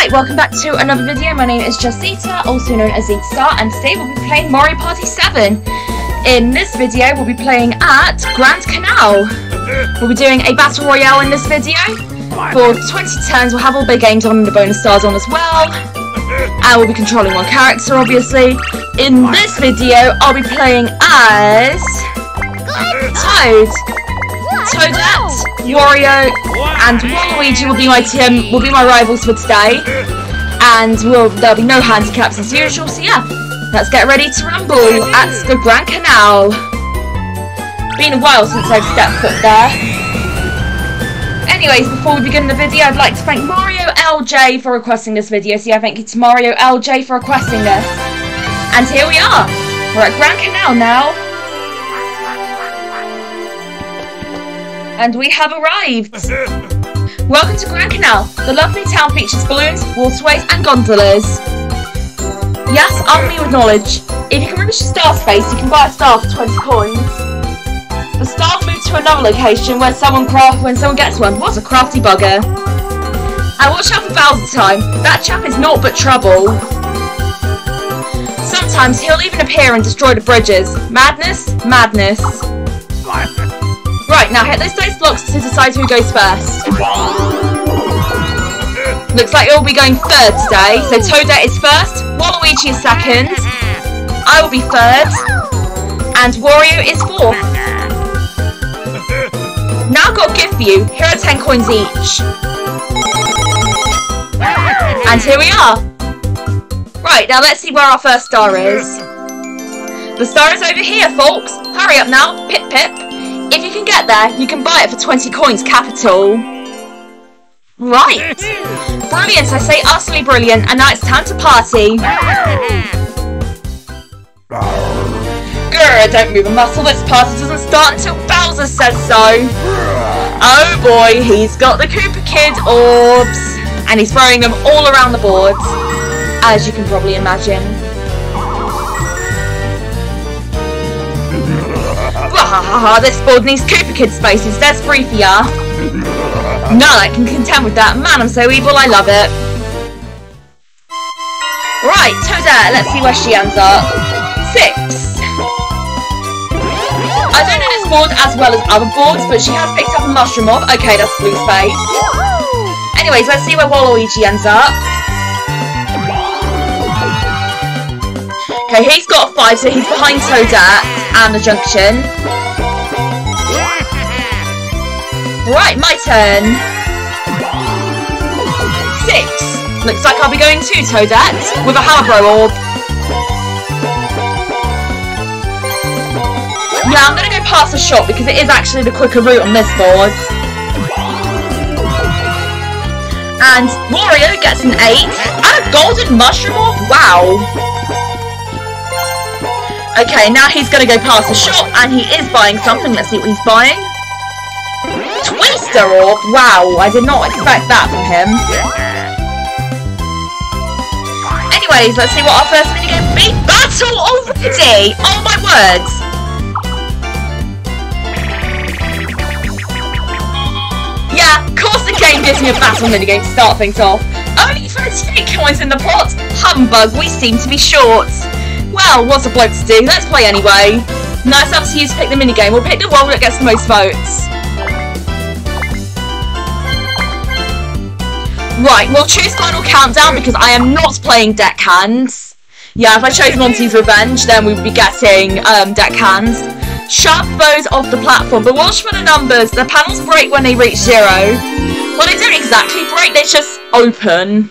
Hi, welcome back to another video. My name is Jasita, also known as Z Star, and today we'll be playing Mario Party 7. In this video, we'll be playing at Grand Canal. We'll be doing a Battle Royale in this video. For 20 turns, we'll have all the games on and the bonus stars on as well. And we'll be controlling one character, obviously. In this video, I'll be playing as Toad, Toadette, Wario, and Waluigi will be my rivals for today, and there'll be no handicaps as usual. So yeah, let's get ready to rumble at the Grand Canal. Been a while since I've stepped foot there. Anyways, before we begin the video, I'd like to thank Mario LJ for requesting this video. So yeah, thank you to Mario LJ for requesting this. And here we are. We're at Grand Canal now. And we have arrived! Welcome to Grand Canal. The lovely town features balloons, waterways and gondolas. Yes, arm me with knowledge. If you can rubbish a star space, you can buy a star for 20 coins. The staff move to another location where when someone gets one. What a crafty bugger. And watch out for Bowser time. That chap is naught but trouble. Sometimes he'll even appear and destroy the bridges. Madness, madness. Right, now hit those dice blocks to decide who goes first. Looks like you'll be going third today. So Toadette is first, Waluigi is second, I will be third, and Wario is fourth. Now I've got a gift for you. Here are 10 coins each. And here we are. Right, now let's see where our first star is. The star is over here, folks. Hurry up now. Pip pip. If you can get there, you can buy it for 20 coins, capital. Right. Brilliant, I say utterly brilliant, and now it's time to party. Grr, don't move a muscle, this party doesn't start until Bowser says so. Oh boy, he's got the Koopa Kid orbs, and he's throwing them all around the board, as you can probably imagine. This board needs Koopa Kid spaces, there's three for ya. None I can contend with that. Man, I'm so evil, I love it. Right, Toadette, let's see where she ends up. 6. I don't know this board as well as other boards, but she has picked up a Mushroom Mob. Okay, that's blue space. Anyways, let's see where Waluigi ends up. Okay, he's got 5, so he's behind Toadette and the junction. Right, my turn. 6. Looks like I'll be going to Toadette with a Hammer Bro orb. Yeah, I'm going to go past the shop because it is actually the quicker route on this board. And Wario gets an 8 and a Golden Mushroom Orb. Wow. Okay, now he's going to go past the shop and he is buying something. Let's see what he's buying. Twister orb? Wow, I did not expect that from him. Anyways, let's see what our first minigame will be. Battle already! Oh my words! Yeah, of course the game gives me a battle minigame to start things off. Only 38 coins in the pot? Humbug, we seem to be short. Well, what's a bloke to do? Let's play anyway. Now it's up to you to pick the minigame. We'll pick the one that gets the most votes. Right, we'll choose Final Countdown because I am not playing Deckhands. Yeah, if I chose Monty's Revenge, then we'd be getting Deckhands. Sharp foes off the platform, but watch for the numbers. The panels break when they reach 0. Well, they don't exactly break, they just open.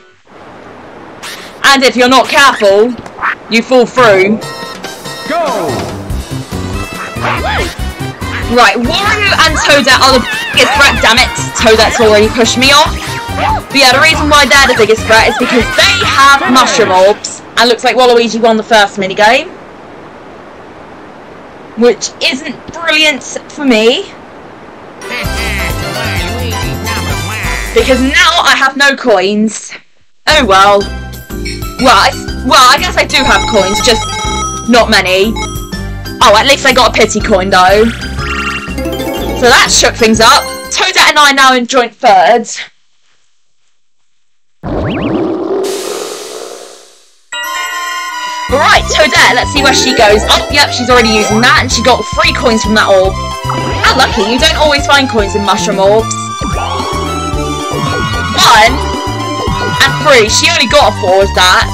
And if you're not careful, you fall through. Go! Right, Wario and Toadette are the biggest threat, damn it. Toadette's already pushed me off. But yeah, the reason why they're the biggest threat is because they have Mushroom Orbs. And looks like Waluigi won the first minigame. Which isn't brilliant for me. Because now I have no coins. Oh well. Well, I guess I do have coins, just not many. Oh, at least I got a pity coin though. So that shook things up. Toadette and I now in joint third. Right, Toadette, let's see where she goes. Oh, yep, she's already using that, and she got 3 coins from that orb. How lucky, you don't always find coins in mushroom orbs. 1 and 3, she only got a 4 of that.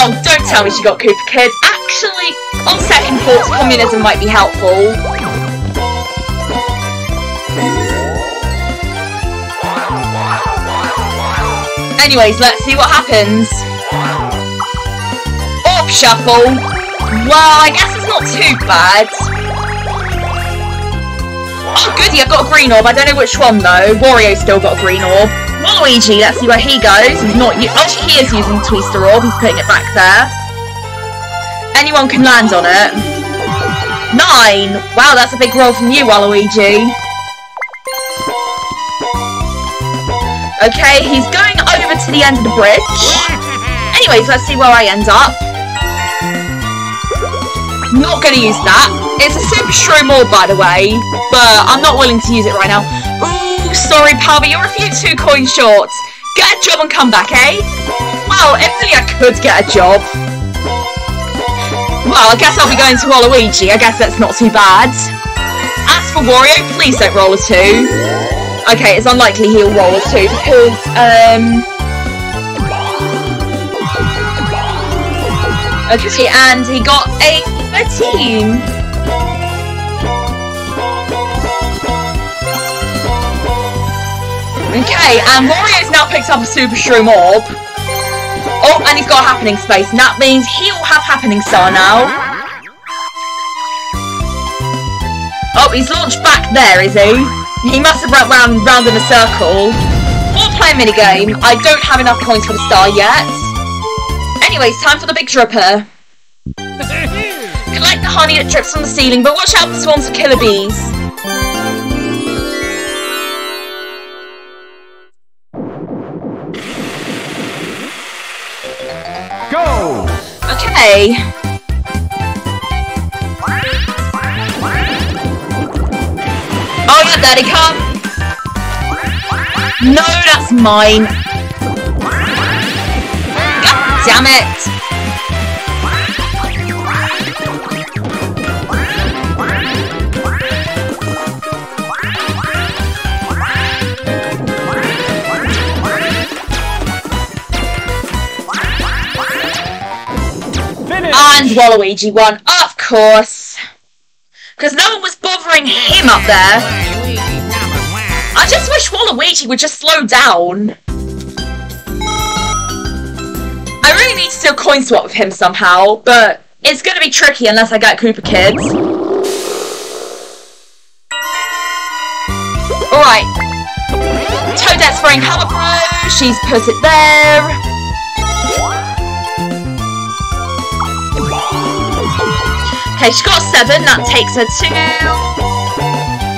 Oh, don't tell me she got Koopa Kids. Actually, on second thoughts, communism might be helpful. Anyways, let's see what happens. Orb shuffle. Well, I guess it's not too bad. Oh, goody, I've got a green orb. I don't know which one, though. Wario's still got a green orb. Waluigi, let's see where he goes. He's not... Actually, he is using Twister orb. He's putting it back there. Anyone can land on it. 9. Wow, that's a big roll from you, Waluigi. Okay, he's going over to the end of the bridge. Anyways, let's see where I end up. Not going to use that. It's a Super Shroom Orb, by the way, but I'm not willing to use it right now. Ooh, sorry, pal, but you're a few 2 coin short. Get a job and come back, eh? Well, if only I could get a job. Well, I guess I'll be going to Waluigi. I guess that's not too bad. As for Wario, please don't roll a 2. Okay, it's unlikely he'll roll a 2 because, okay, and he got a 13. Okay, and Wario's now picked up a Super Shroom Orb. Oh, and he's got a Happening Space, and that means he'll have Happening Star now. Oh, he's launched back there, is he? He must have run round in a circle. We'll play a minigame. I don't have enough coins for the star yet. Anyways, time for the Big Dripper. Collect the honey that drips from the ceiling, but watch out for swarms of killer bees. Go! Okay. Oh yeah, there they come! No, that's mine! God damn it! Finish. And Waluigi won, of course! Because no one was bothering him up there. I just wish Waluigi would just slow down. I really need to steal coin swap with him somehow, but it's going to be tricky unless I get Koopa Kids. Alright. Toadette's wearing Hammer Bro. She's put it there. Okay, she got a 7, that takes her to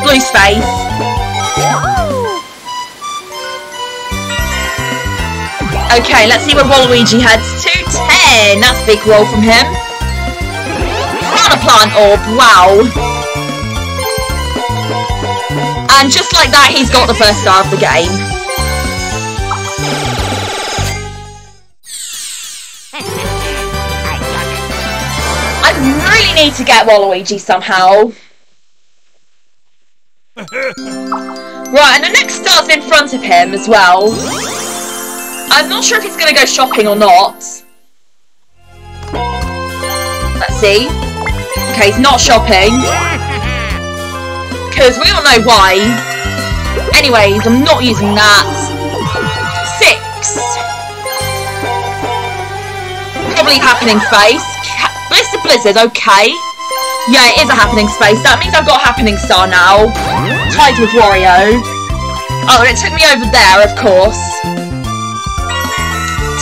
blue space. Okay, let's see where Waluigi heads to. 10, that's a big roll from him. On a plant orb, wow. And just like that, he's got the first star of the game. Need to get Waluigi somehow. Right, and the next star's in front of him as well. I'm not sure if he's going to go shopping or not. Let's see. Okay, he's not shopping. Because we all know why. Anyways, I'm not using that. 6. Probably Happening Space. Mr. Blizzard, okay. Yeah, it is a Happening Space. That means I've got a Happening Star now. Tied with Wario. Oh, and it took me over there, of course.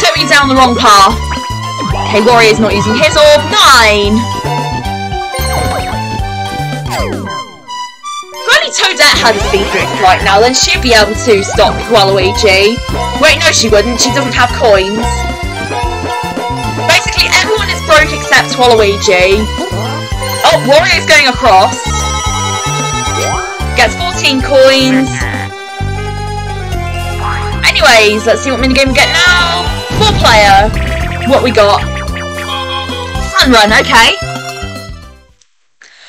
Took me down the wrong path. Okay, Wario's not using his orb. 9. If only Toadette had a speed boost right now, then she'd be able to stop Waluigi. Wait, no, she wouldn't. She doesn't have coins. Basically, everyone is broke except Waluigi. Oh, Wario's going across. Gets 14 coins. Anyways, let's see what minigame we get now. 4 player. what we got. Sun Run, okay.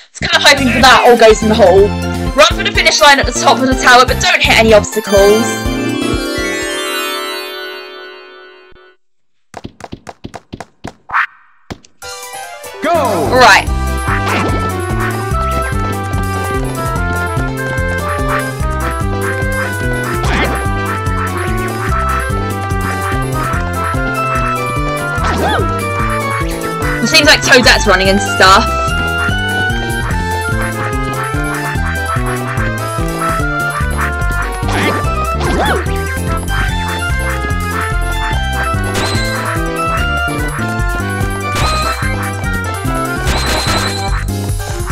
It's kind of hoping for that all goes in the hole. Run for the finish line at the top of the tower, but don't hit any obstacles. Go! Alright. It seems like Toadette's running and stuff.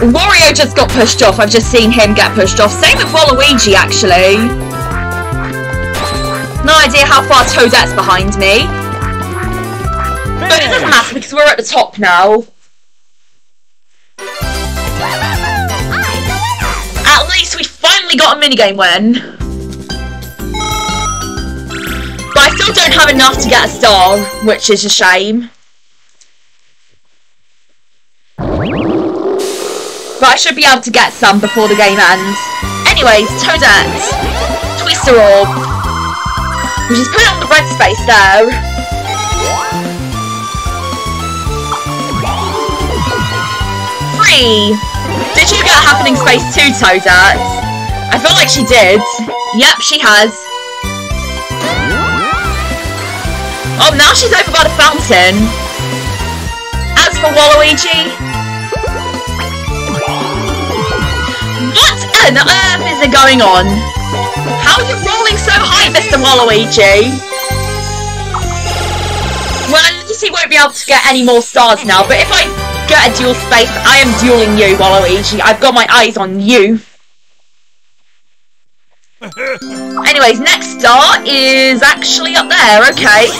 Wario just got pushed off. I've just seen him get pushed off. Same with Waluigi, actually. No idea how far Toadette's behind me. But it doesn't matter because we're at the top now. At least we finally got a minigame win. But I still don't have enough to get a star, which is a shame. But I should be able to get some before the game ends. Anyways, Toadette, Twister orb. We'll just put it on the red space there. Did you get a Happening Space too, Toadette? I feel like she did. Yep, she has. Oh, now she's over by the fountain. As for Waluigi... What on earth is it going on? How are you rolling so high, Mr. Waluigi? Well, I guess he won't be able to get any more stars now, but if I... get a dual space. I am dueling you, Waluigi. I've got my eyes on you. Anyways, next star is actually up there, okay.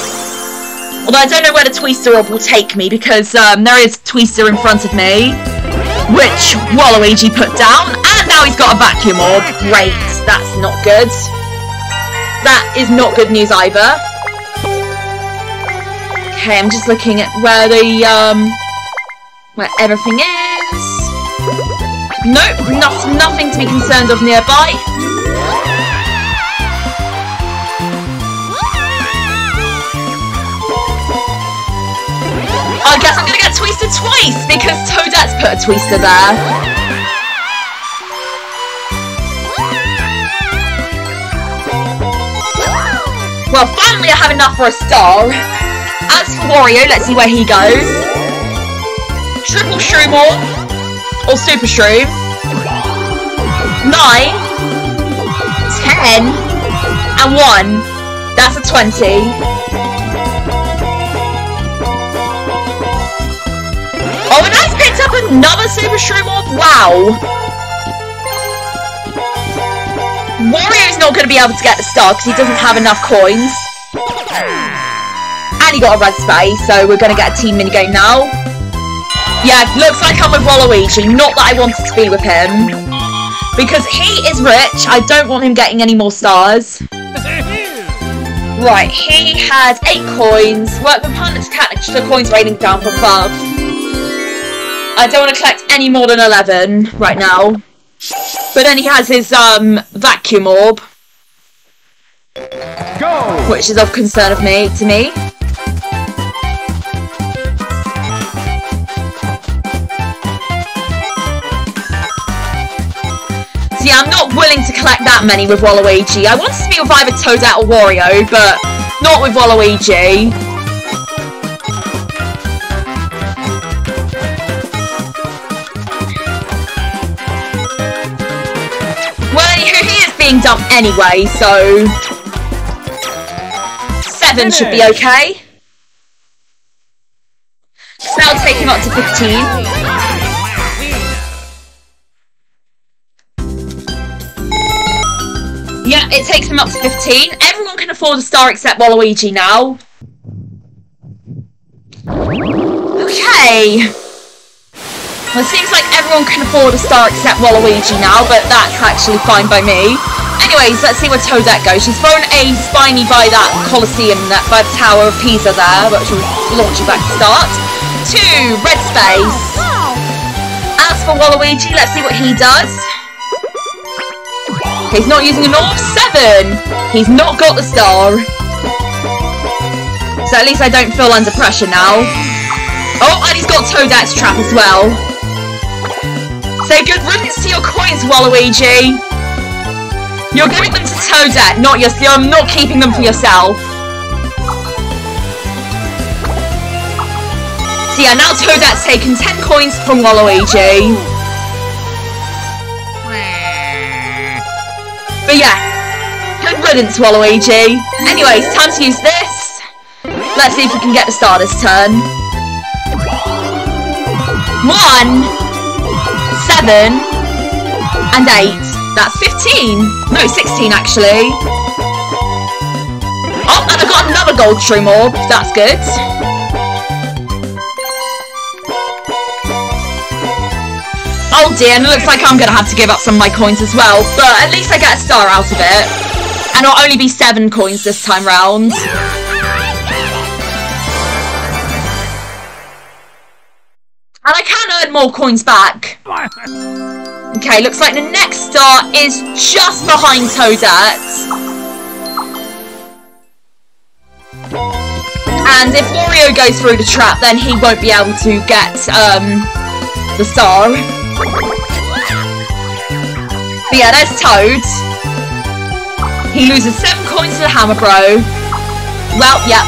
Although I don't know where the Twister orb will take me because there is Twister in front of me, which Waluigi put down, and now he's got a vacuum orb. Great, that's not good. That is not good news either. Okay, I'm just looking at where the where everything is. Nope, nothing to be concerned of nearby. I guess I'm gonna get Twisted twice because Toadette's put a Twister there. Well, finally I have enough for a star. As for Wario, let's see where he goes. Triple Shroom Orb, or Super Shroom. 9, 10, and 1. That's a 20. Oh, and I've picked up another Super Shroom Orb, wow. Wario's not going to be able to get the star because he doesn't have enough coins. And he got a red space, so we're going to get a team minigame now. Yeah, looks like I'm with Waluigi, not that I wanted to be with him. Because he is rich, I don't want him getting any more stars. Right, he had 8 coins. Work with partner to catch the coins raining down from above. I don't want to collect any more than 11 right now. But then he has his vacuum orb. Go! Which is of concern of me to me. Yeah, I'm not willing to collect that many with Waluigi. I wanted to be with either Toadette or Wario, but not with Waluigi. Well, anywho, he is being dumped anyway, so... 7 should be okay. So that'll take him up to 15. Yeah, it takes him up to 15. Everyone can afford a star except Waluigi now. Okay. Well, it seems like everyone can afford a star except Waluigi now, but that's actually fine by me. Anyways, let's see where Toadette goes. She's thrown a Spiny by that Coliseum, by the Tower of Pisa there, which was launch you back to start. 2, red space. As for Waluigi, let's see what he does. He's not using an orb. 7. He's not got the star. So at least I don't feel under pressure now. Oh, and he's got Toadette's trap as well. So good riddance to your coins, Waluigi. You're giving them to Toadette, not yourself. You're not keeping them for yourself. So yeah, now Toadette's taken 10 coins from Waluigi. But yeah, good riddance, Waluigi. Anyways, time to use this. Let's see if we can get the star this turn. 1, 7, and 8. That's 15. No, 16 actually. Oh, and I got another gold shroom orb. That's good. Oh dear, and it looks like I'm going to have to give up some of my coins as well. But at least I get a star out of it. And it'll only be 7 coins this time round. And I can earn more coins back. Okay, looks like the next star is just behind Toadette. And if Wario goes through the trap, then he won't be able to get the star. But yeah, there's Toad. He loses 7 coins to the Hammer Bro. Well, yep.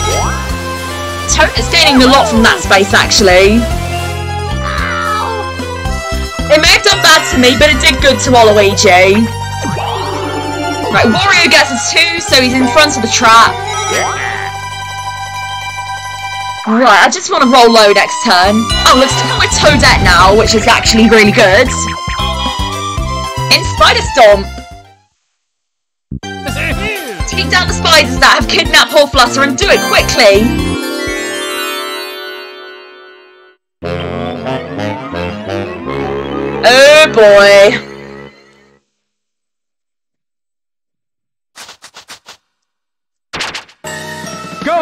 Toad is gaining a lot from that space, actually. It may have done bad to me, but it did good to Waluigi. Right, Wario gets a 2, so he's in front of the trap. Right, I just want to roll low next turn. Oh, let's go with Toadette now, which is actually really good. In Spider Storm. Take down the spiders that have kidnapped poor Flutter and do it quickly. Oh boy. Go.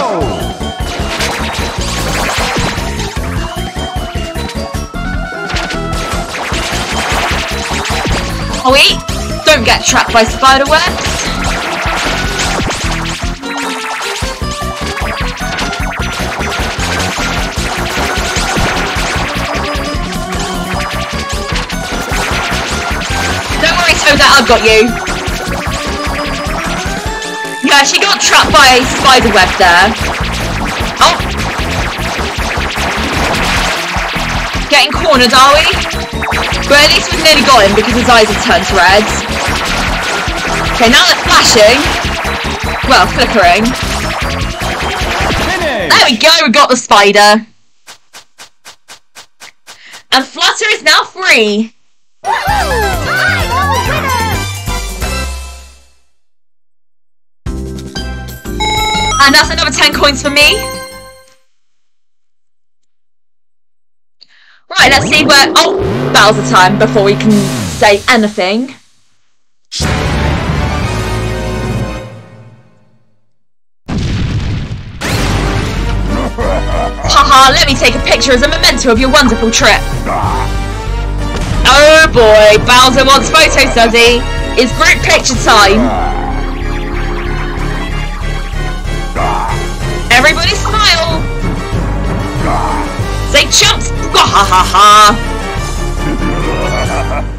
Oh wait, don't get trapped by spider webs. I've got you. Yeah, she got trapped by a spider web there. Oh. Getting cornered, are we? But at least we've nearly got him because his eyes have turned red. Okay, now they're flashing. Well, flickering. There we go, we got the spider. And Flutter is now free. And that's another 10 coins for me. Right, let's see where... Oh, Bowser time before we can say anything. Haha, let me take a picture as a memento of your wonderful trip. Oh boy, Bowser wants photo study. It's group picture time. Everybody smile! Say chumps! I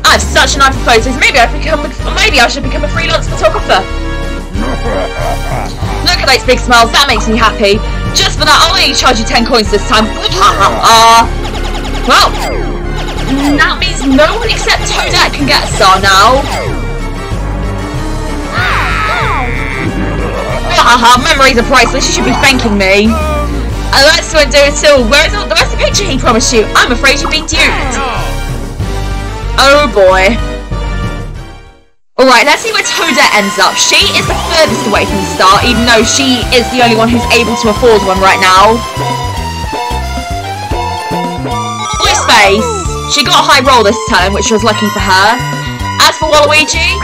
have such an eye for photos. Maybe I should become a freelance photographer. Look at those big smiles. That makes me happy. Just for that, I'll only charge you 10 coins this time. Well, that means no one except Toadette can get a star now. Memories are priceless, you should be thanking me. And that's what I do it all. Where's the rest of the picture he promised you? I'm afraid you've been duped. Oh boy. Alright, let's see where Toadette ends up. She is the furthest away from the star, even though she is the only one who's able to afford one right now. Blue space. She got a high roll this turn, which was lucky for her. As for Waluigi...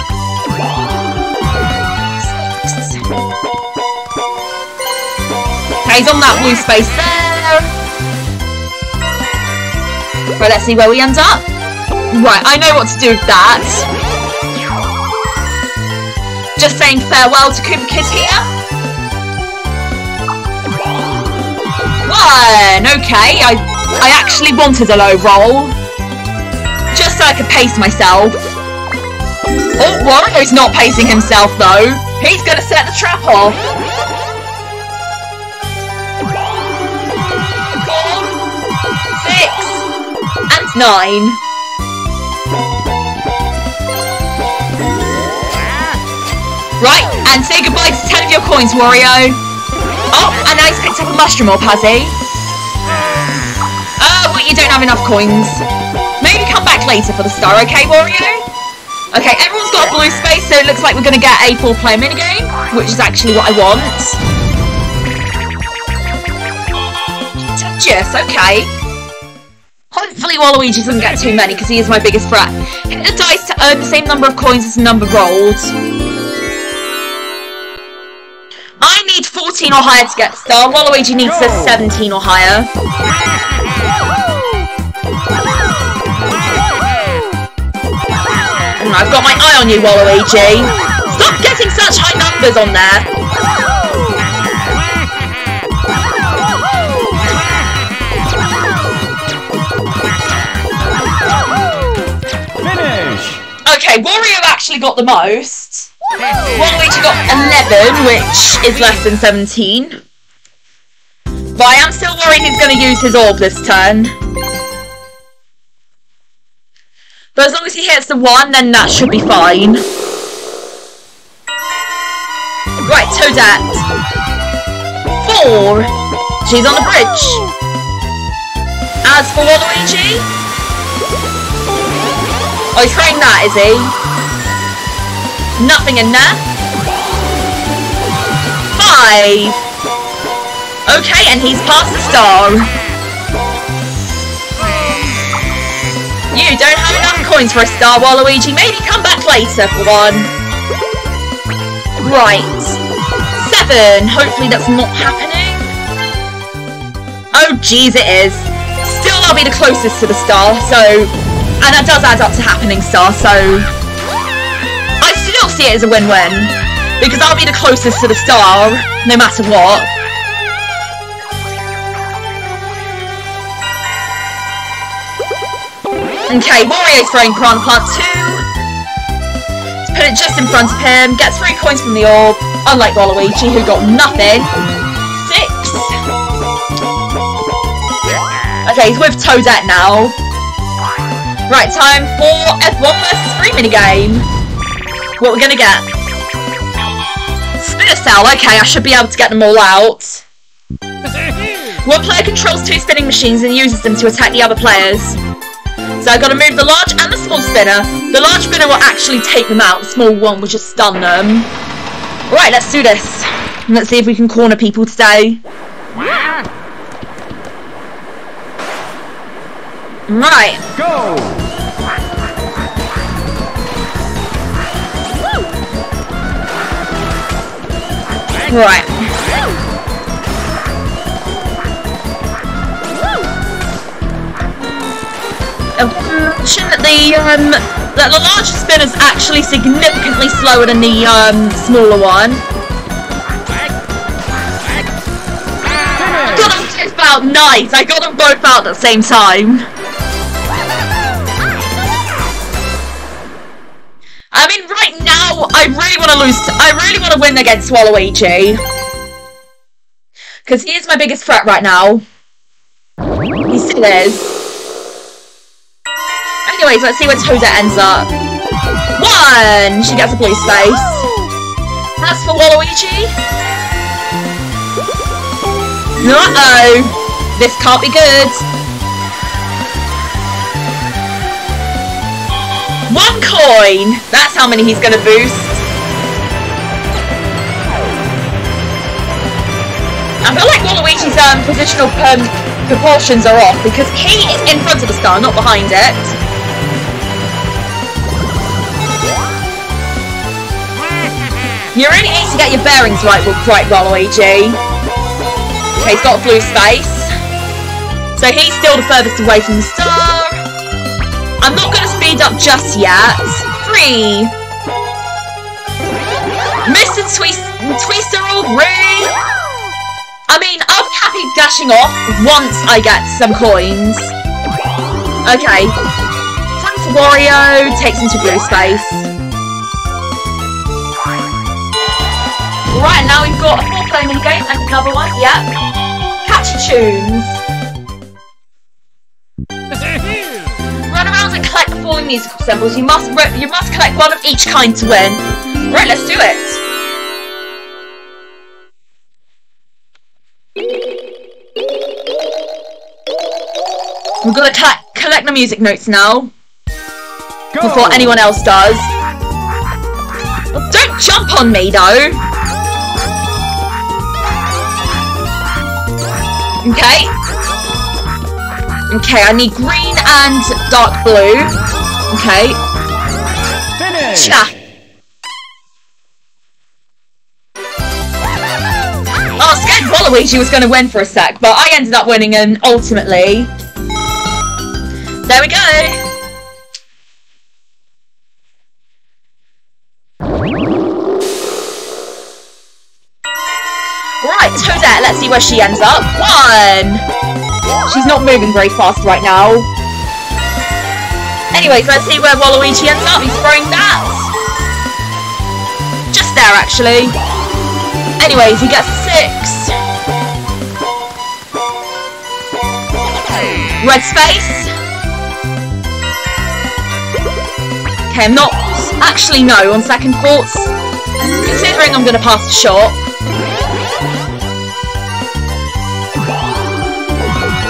he's on that blue space there. Well, let's see where we end up. Right, I know what to do with that. Just saying farewell to Koopa Kids here. One, okay. I actually wanted a low roll. Just so I could pace myself. Oh, Wario's not pacing himself though. He's gonna set the trap off. Nine. Right, and say goodbye to 10 of your coins, Wario. Oh, and now he's picked up a Mushroom Orb, has he? Oh, but you don't have enough coins. Maybe come back later for the star, okay, Wario? Okay, everyone's got a blue space, so it looks like we're going to get a four-player minigame, which is actually what I want. Yes, okay. Hopefully Waluigi doesn't get too many because he is my biggest threat. Hit the dice to earn the same number of coins as the number rolled. I need 14 or higher to get the star. Waluigi needs a 17 or higher. And I've got my eye on you, Waluigi. Stop getting such high numbers on there. Okay, Wario actually got the most. Waluigi got 11, which is less than 17. But I am still worried he's going to use his orb this turn. But as long as he hits the 1, then that should be fine. Right, Toadette. 4. She's on the bridge. As for Waluigi... Oh, he's throwing that, is he? Nothing in there. 5. Okay, and he's past the star. You don't have enough coins for a star, Waluigi. Maybe come back later for one. Right. 7. Hopefully that's not happening. Oh, jeez, it is. Still, I'll be the closest to the star, so... And that does add up to Happening Star, so... I still see it as a win-win. Because I'll be the closest to the star, no matter what. Okay, Wario's throwing Piranha Plant 2. Let's put it just in front of him. Gets 3 coins from the orb, unlike Waluigi, who got nothing. 6. Okay, he's with Toadette now. Right, time for F1 versus 3 minigame. What we're gonna get? Spinner Cell, okay, I should be able to get them all out. One player controls 2 spinning machines and uses them to attack the other players. So I've got to move the large and the small spinner. The large spinner will actually take them out, the small one will just stun them. Right, let's do this. Let's see if we can corner people today. Right. Go. Right. Mention that the larger spin is actually significantly slower than the smaller one. I got them both out. Nice. I got them both out at the same time. I mean, right now, I really want to win against Waluigi. Because he is my biggest threat right now. He still is. Anyways, let's see where Toadette ends up. 1! She gets a blue space. That's for Waluigi. Uh-oh. This can't be good. 1 coin! That's how many he's gonna boost. I feel like Waluigi's positional proportions are off because he is in front of the star, not behind it. You really need to get your bearings right, Waluigi. Okay, he's got a blue space. So he's still the furthest away from the star. I'm not going to speed up just yet. Three. Mr. Twister orb ring. I mean, I'm happy dashing off once I get some coins. Okay. Time for Wario. Takes him to blue space. Right, now we've got a four-play minigame and another one. Yep. Catch tunes. Four musical symbols. You must collect one of each kind to win. Right, let's do it. We've got to collect the music notes now. Go. Before anyone else does. Don't jump on me though. Okay. Okay, I need green and dark blue. Okay. Finish. Cha. I was scared Waluigi was going to win for a sec, but I ended up winning and ultimately. There we go. Right, Toadette, let's see where she ends up. One. She's not moving very fast right now. Anyways, let's see where Waluigi ends up. He's throwing that. Just there, actually. Anyways, he gets a six. Red space. Okay, I'm not... Actually, no, on second thoughts. Considering I'm going to pass the shop.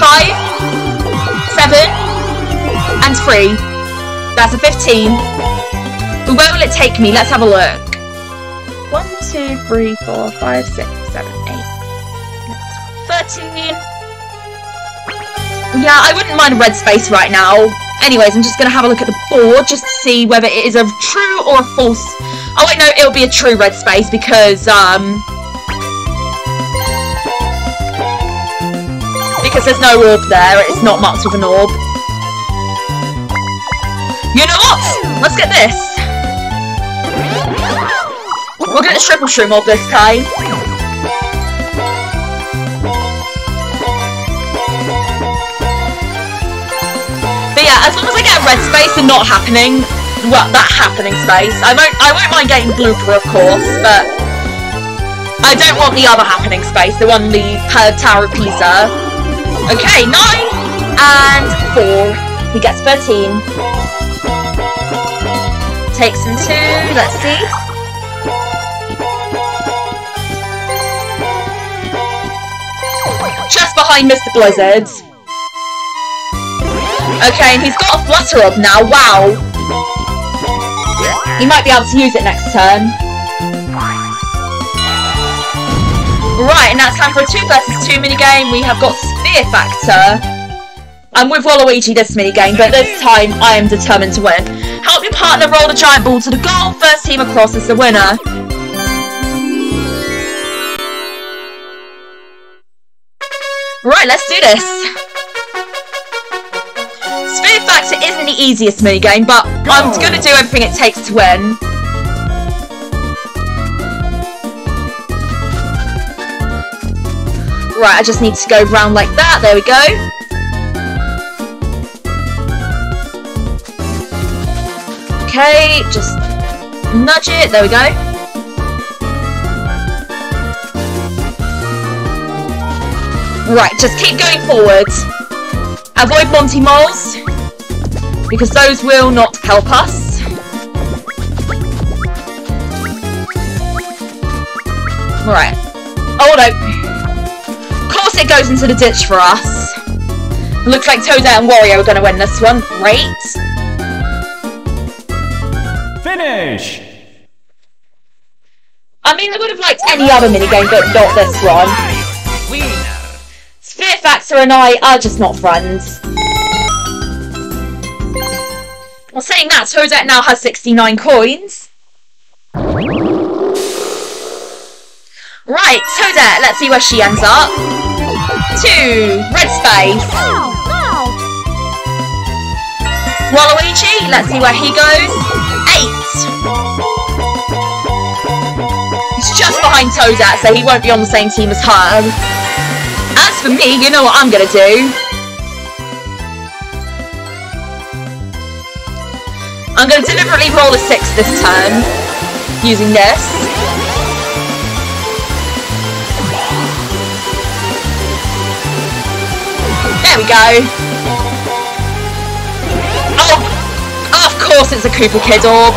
Five. Seven. And three. That's a 15. Where will it take me? Let's have a look. 1, 2, 3, 4, 5, 6, 7, 8. 13. Yeah, I wouldn't mind a red space right now. Anyways, I'm just going to have a look at the board just to see whether it is a true or a false. Oh, wait, no, it'll be a true red space because there's no orb there. It's not marked with an orb. You know what? Let's get this. We'll get the triple shroom orb this time. But yeah, as long as I get a red space and not happening, well, that happening space, I won't mind getting blooper, of course, but I don't want the other happening space, the one the Tower of Pisa. Okay, 9 and 4. He gets 13. Takes him two, let's see. Just behind Mr. Blizzard. Okay, and he's got a Flutter orb now, wow. He might be able to use it next turn. Right, and that's time for a 2 versus 2 minigame. We have got Sphere Factor. I'm with Waluigi this minigame, but this time I am determined to win. Help your partner roll the giant ball to the goal. First team across is the winner. Right, let's do this. Sphere Factor isn't the easiest minigame, but I'm going to do everything it takes to win. Right, I just need to go round like that. There we go. Okay, just nudge it, there we go. Right, just keep going forward. Avoid Monty Moles, because those will not help us. Alright. Oh no. Of course it goes into the ditch for us. Looks like Toadette and Wario are going to win this one. Great. I mean, I would have liked any other minigame, but not this one. Sphere Factor and I are just not friends. Well, saying that, Toadette now has 69 coins. Right, Toadette, let's see where she ends up. 2. Red space. Waluigi, let's see where he goes. 8. He's just behind Toadette, so he won't be on the same team as her. As for me, you know what I'm gonna do. I'm going to deliberately roll a 6 this time, using this. There we go. Oh, of course it's a Koopa Kid orb.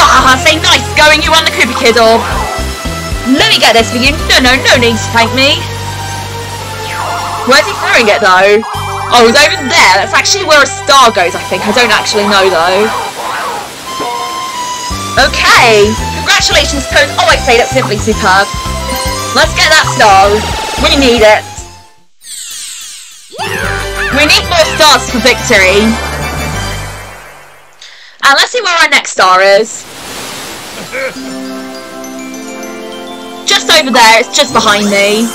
Ah, say nice going, you won the Koopa Kid orb. Let me get this for you. No need to thank me. Where's he throwing it though? Oh, it was over there. That's actually where a star goes, I think. I don't actually know, though. Okay. Congratulations, Toad. Oh, I say that's simply superb. Let's get that star. We need it. We need more stars for victory. And let's see where our next star is. Just over there. It's just behind me.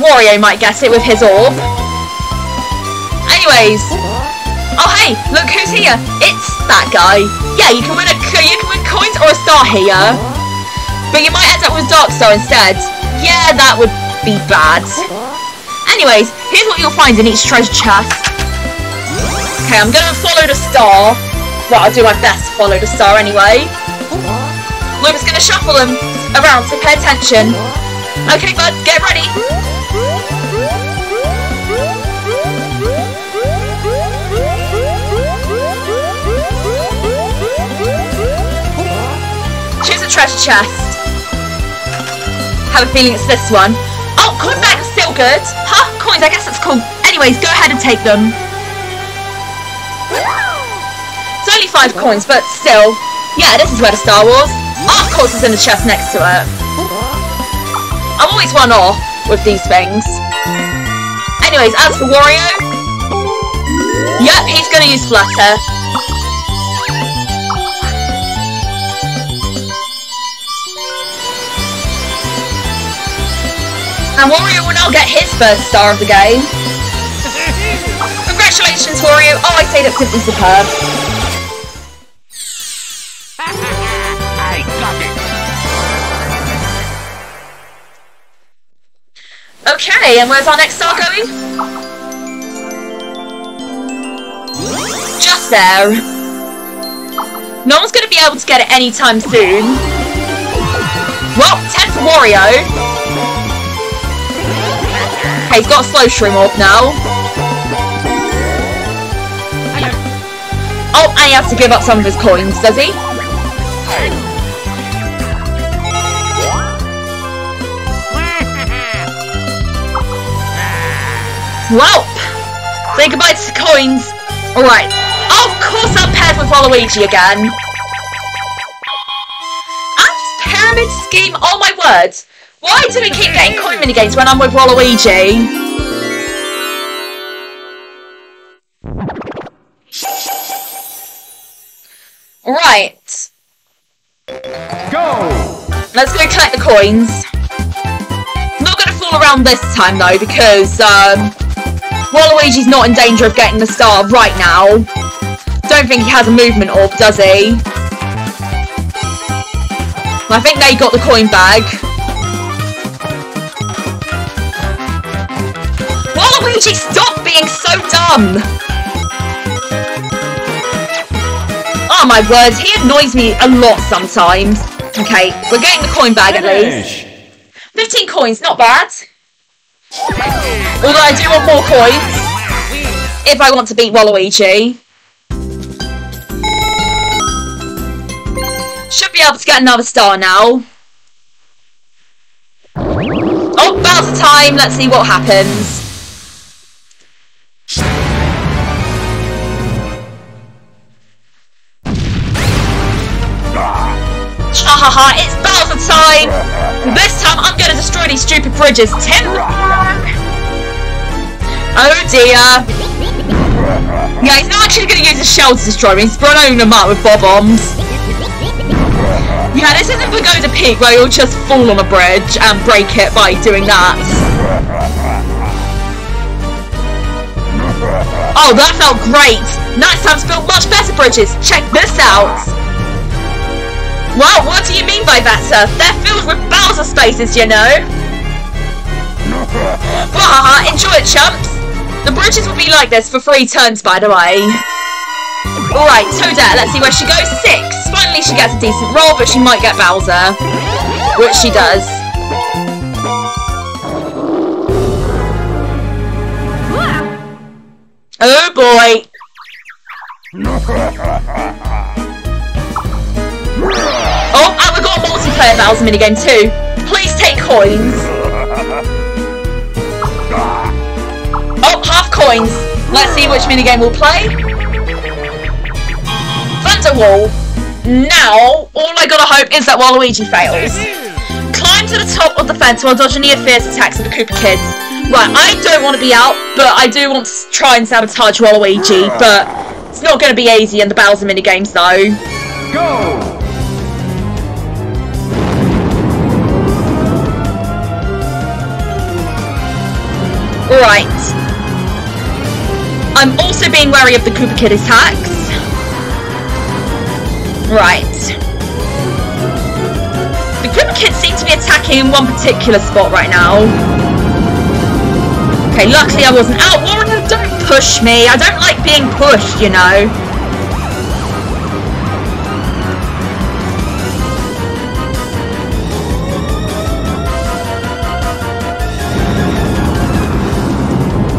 Wario might guess it with his orb. Anyways, oh hey, look who's here! It's that guy. Yeah, you can win coins or a star here, but you might end up with Dark Star instead. Yeah, that would be bad. Anyways, here's what you'll find in each treasure chest. Okay, I'm gonna follow the star. Well, I'll do my best to follow the star anyway. Luke's gonna shuffle them around, so pay attention. Okay, bud, get ready. Choose a treasure chest. Have a feeling it's this one. Oh, coin bag is still good. Huh? Coins, I guess that's cool. Anyways, go ahead and take them. It's only 5 coins, but still. Yeah, this is where the Star Wars. Oh, of course, it's in the chest next to it. I'm always one off with these things. Anyways, as for Wario, yep, he's gonna use Flutter. And Wario will now get his first star of the game. Congratulations, Wario. Oh, I say that's simply superb. Okay, and where's our next star going? Just there. No one's going to be able to get it anytime soon. Well, 10 for Wario. Okay, he's got a slow shroom orb now. Oh, and he has to give up some of his coins, does he? Well, say goodbye to the coins. Alright. Oh, of course I'm paired with Waluigi again. And pyramid scheme, oh my word. Why do we keep getting coin minigames when I'm with Waluigi? Right. Go! Let's go collect the coins. I'm not going to fool around this time though, because, Waluigi's not in danger of getting the star right now. Don't think he has a movement orb, does he? I think they got the coin bag. Waluigi, stop being so dumb! Oh my word, he annoys me a lot sometimes. Okay, we're getting the coin bag at least. 15 coins, not bad. Although I do want more coins, if I want to beat Waluigi. Should be able to get another star now. Oh, Bowser time! Let's see what happens. Ha ha ha, it's Bowser time! This time I'm gonna destroy these stupid bridges, Tim! Oh dear. Yeah, he's not actually going to use his shell to destroy me. He's blown them up with bob-ombs. Yeah, this isn't for going to peak where you'll just fall on a bridge and break it by doing that. Oh, that felt great! Next time's built much better bridges. Check this out! Wow, what do you mean by that, sir? They're filled with Bowser spaces, you know! Wahaha, enjoy it, chumps! The bridges will be like this for 3 turns, by the way. Alright, Toadette, let's see where she goes. 6. Finally she gets a decent roll, but she might get Bowser. Which she does. Oh boy! Oh, and we've got a multiplayer Bowser minigame too. Please take coins. Oh, half coins. Let's see which minigame we'll play. Wall. Now, all I gotta hope is that Waluigi fails. Climb to the top of the fence while dodging the fierce attacks of the Koopa Kids. Right, I don't want to be out, but I do want to try and sabotage Waluigi, but it's not going to be easy in the Bowser minigames though. Go! Alright. I'm also being wary of the Koopa Kid attacks. Right. The Koopa Kids seem to be attacking in one particular spot right now. Okay, luckily I wasn't out. Wario, don't push me. I don't like being pushed, you know.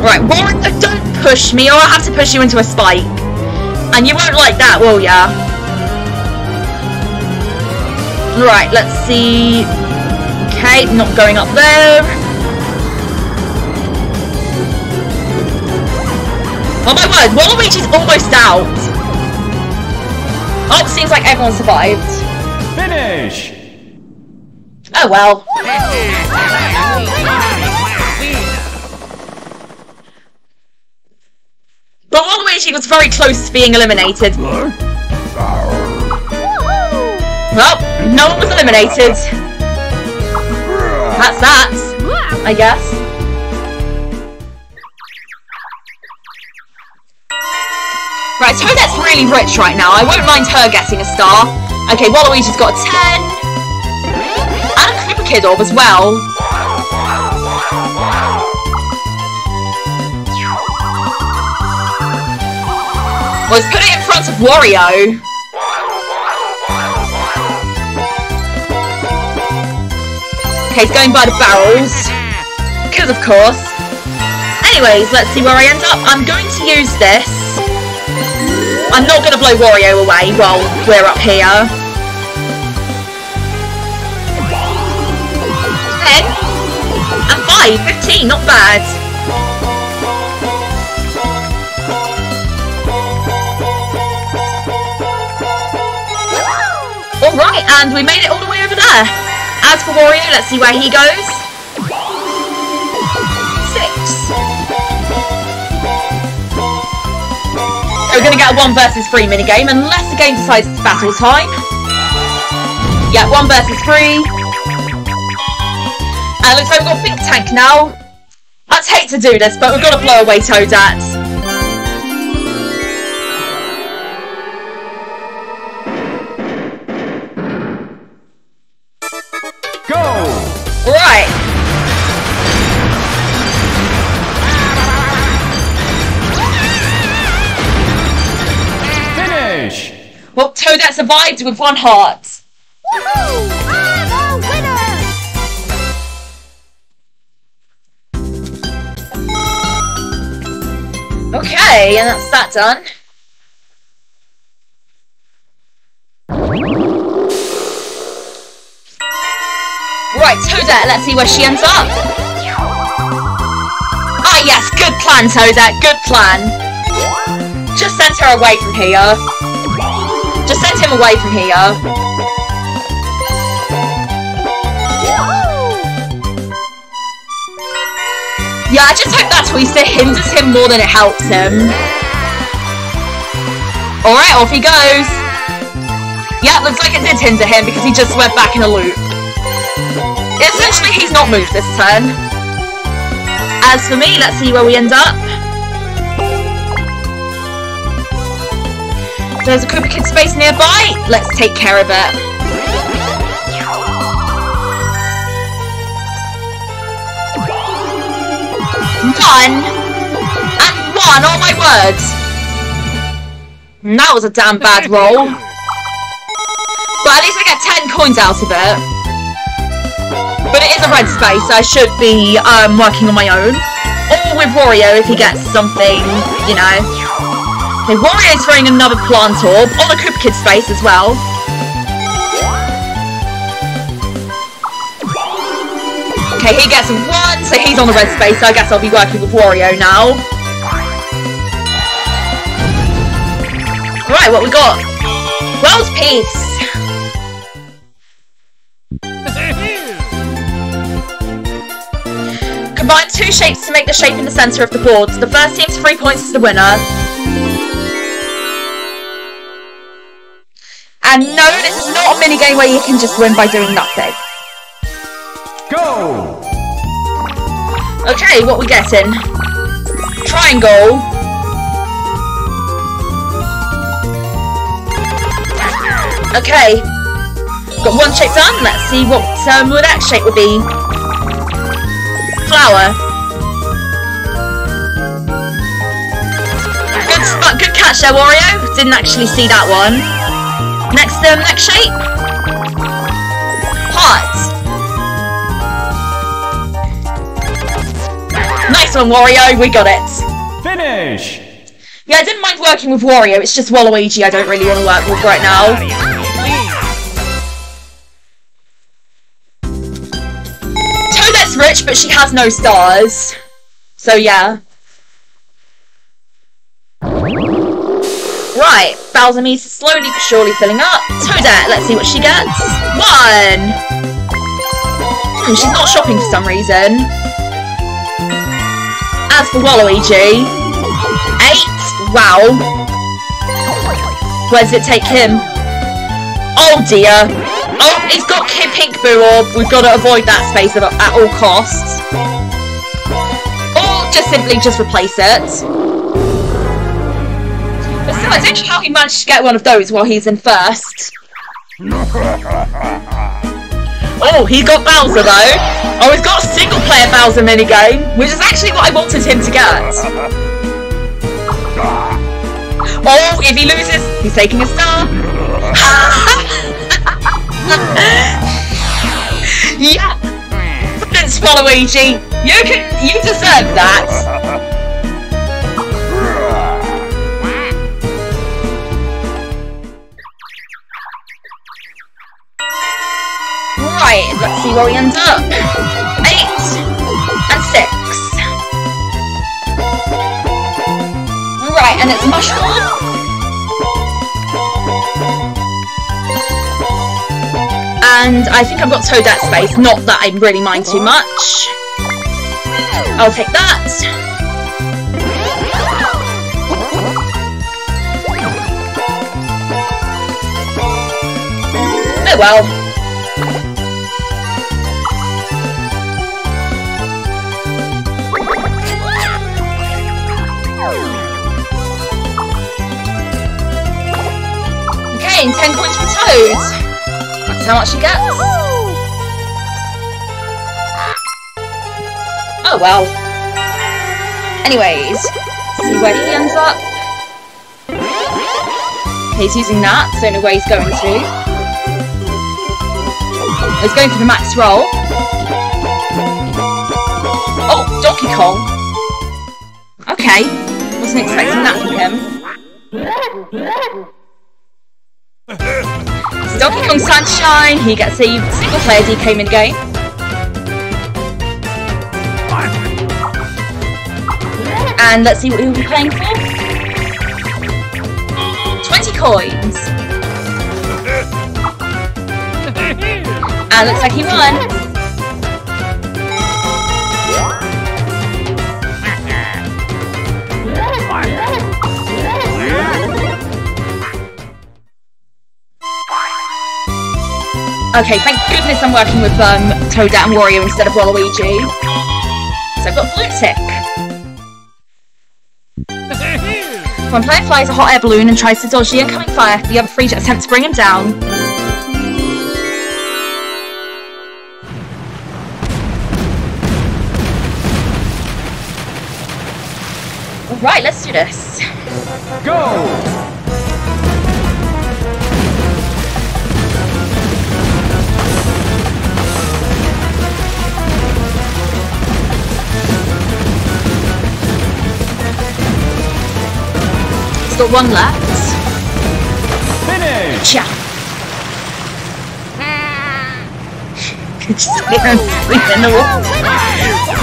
Right, Wario, don't push me or I'll have to push you into a spike. And you won't like that, will ya? Right, let's see. Okay, not going up there. Oh my word, Waluigi's almost out. Oh, seems like everyone survived. Finish! Oh well. But Waluigi was very close to being eliminated. Well, no one was eliminated. That's that, I guess. Right, Toadette's really rich right now. I won't mind her getting a star. Okay, Waluigi's got a 10. And a Koopa Kid orb as well. Well, let's put it in front of Wario. Okay, he's going by the barrels, because of course. Anyways, let's see where I end up. I'm going to use this. I'm not going to blow Wario away while we're up here. Ten. And 5, 15, not bad. Alright, and we made it all the way over there. As for Wario, let's see where he goes. 6. We're going to get a 1 versus 3 minigame, unless the game decides it's battle time. Yeah, 1 versus 3. And it looks like we've got Think Tank now. I'd hate to do this, but we've got to blow away Toadette. Well, Toadette survived with 1 heart. Woohoo! I'm a winner! Okay, and that's that done. Right, Toadette, let's see where she ends up. Ah yes, good plan, Toadette, good plan. Just send her away from here. Just send him away from here. Yeah, I just hope that Twister hinders him more than it helps him. Alright, off he goes. Yep, That looks like it did hinder him because he just went back in a loop. Essentially, he's not moved this turn. As for me, let's see where we end up. There's a Koopa Kid space nearby. Let's take care of it. One. And one, oh my word. That was a damn bad roll. But at least I get 10 coins out of it. But it is a red space, so I should be working on my own. Or with Wario if he gets something, you know. Okay, Wario's throwing another plant orb on the Koopa Kid space as well. Okay, he gets one, so he's on the red space, so I guess I'll be working with Wario now. Alright, what we got? World Peace! Combine two shapes to make the shape in the centre of the board. The first team to 3 points is the winner. And no, this is not a minigame where you can just win by doing nothing. Go! Okay, what we getting? Triangle. Okay. Got one shape done. Let's see what the next shape would be. Flower. Good catch there, Wario. Didn't actually see that one. Next shape. Heart. Nice one, Wario. We got it. Finish. Yeah, I didn't mind working with Wario. It's just Waluigi I don't really want to work with right now. Toadette's rich, but she has no stars. So yeah. Right, Bowser Me's slowly but surely filling up. Toadette, let's see what she gets. One! She's not shopping for some reason. As for Waluigi... 8? Wow. Where does it take him? Oh dear. Oh, he's got Kid Pink Boo Orb. We've got to avoid that space at all costs. Or just replace it. But still, I don't know how he managed to get one of those while he's in first. Oh, he got Bowser though. Oh, he's got a single player Bowser minigame, which is actually what I wanted him to get. Oh, if he loses, he's taking a star. Yeah. Prince Waluigi, you deserve that. Right, let's see where we end up. 8 and 6. Right, and it's Mushroom Mob. And I think I've got Toadette space, not that I really mind too much. I'll take that. Oh well. Okay, 10 coins for Toad. That's how much she gets. Oh well. Anyways, see where he ends up. Okay, he's using that, so no way he's going to. He's going for the max roll. Oh, Donkey Kong. Okay, wasn't expecting that from him. It's Donkey Kong Sunshine. He gets a single player DK mid game. And let's see what he'll be playing for. 20 coins. And looks like he won. Okay, thank goodness I'm working with Toadette and Wario instead of Waluigi. So I've got Flutick. When player flies a hot air balloon and tries to dodge the incoming fire, the other three attempt to bring him down. Right, let's do this. Go! He's got one left. Finish! Yeah. Just hit him in the wall.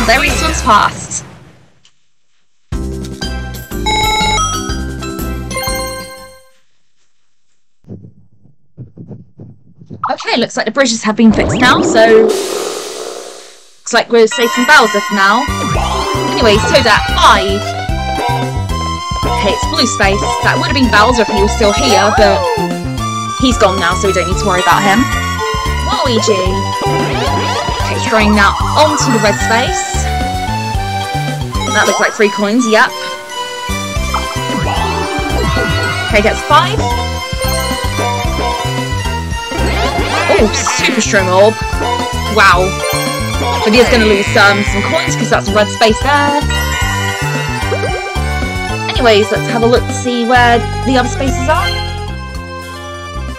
There he swims past. Okay, looks like the bridges have been fixed now, so looks like we're safe from Bowser for now. Anyways, Toadette, bye! Okay, it's blue space. That would have been Bowser if he was still here, but he's gone now, so we don't need to worry about him. Waluigi! Okay, throwing that onto the red space. That looks like 3 coins, yep. Okay, gets 5. Oh, Super Shroom Orb. Wow. But he is going to lose some coins because that's a red space there. Anyways, let's have a look to see where the other spaces are.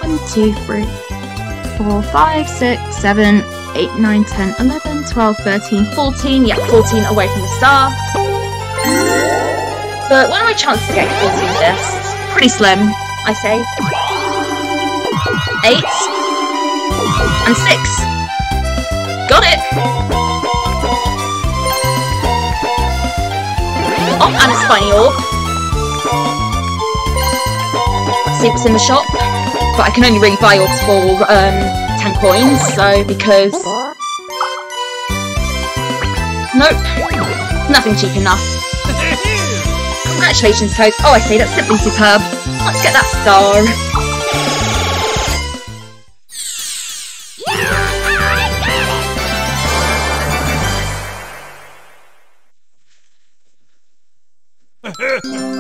1, 2, 3, 4, 5, 6, 7, 8, 9, 10, 11, 12, 13, 14. Yeah, 14 away from the star. But what are my chances to get 14 of this? Pretty slim, I say. 8. And 6. Got it! Oh, and a Spiny orb. See what's in the shop. But I can only really buy orbs for 10 coins, so because... Nope. Nothing cheap enough. Congratulations, Toad. Oh, I see, that's simply superb. Let's get that star.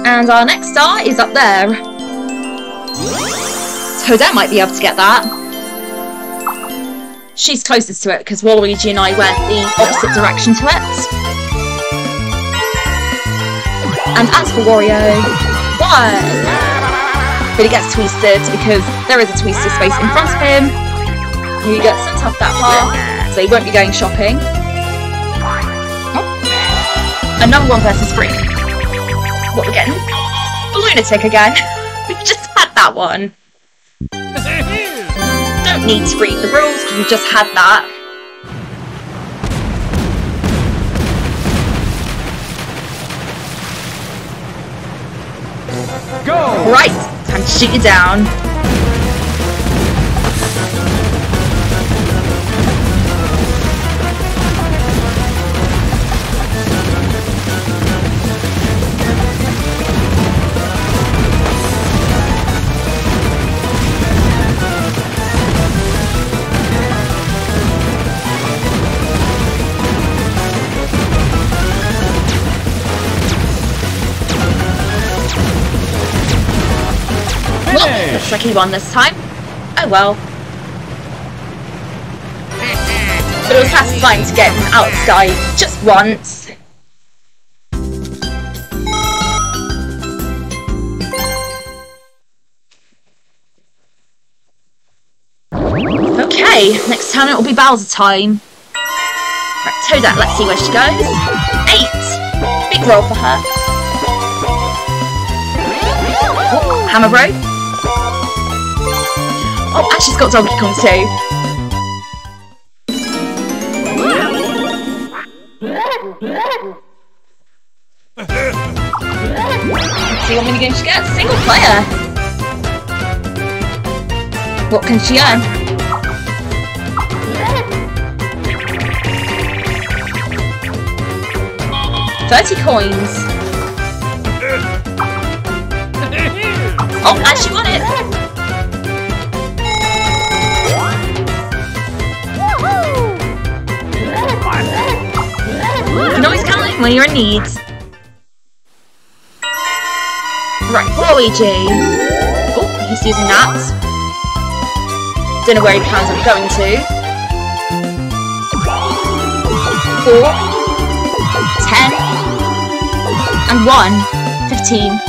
And our next star is up there. Toadette might be able to get that. She's closest to it because Waluigi and I went the opposite direction to it. And as for Wario, 1. But he gets twisted because there is a twisted space in front of him. He gets sent up that far, so he won't be going shopping. Another 1 versus 3. What we're getting? A lunatic again. We just had that one. Don't need to read the rules because we just had that. Go! Right, time to shoot you down. Looks like he won this time. Oh well. But it was satisfying to get him out of the sky just once. Okay, next turn it will be Bowser time. Right, Toadette, let's see where she goes. 8! Big roll for her. Oh, Hammer Bro. Oh, and she's got Donkey Kong too. Let's see what mini game she gets. Single player. What can she earn? £30. Oh, and she won it. definitely your needs. Right, Waluigi. Oh, he's using nuts. Don't know where he plans on going to. 4, 10, and 1, 15.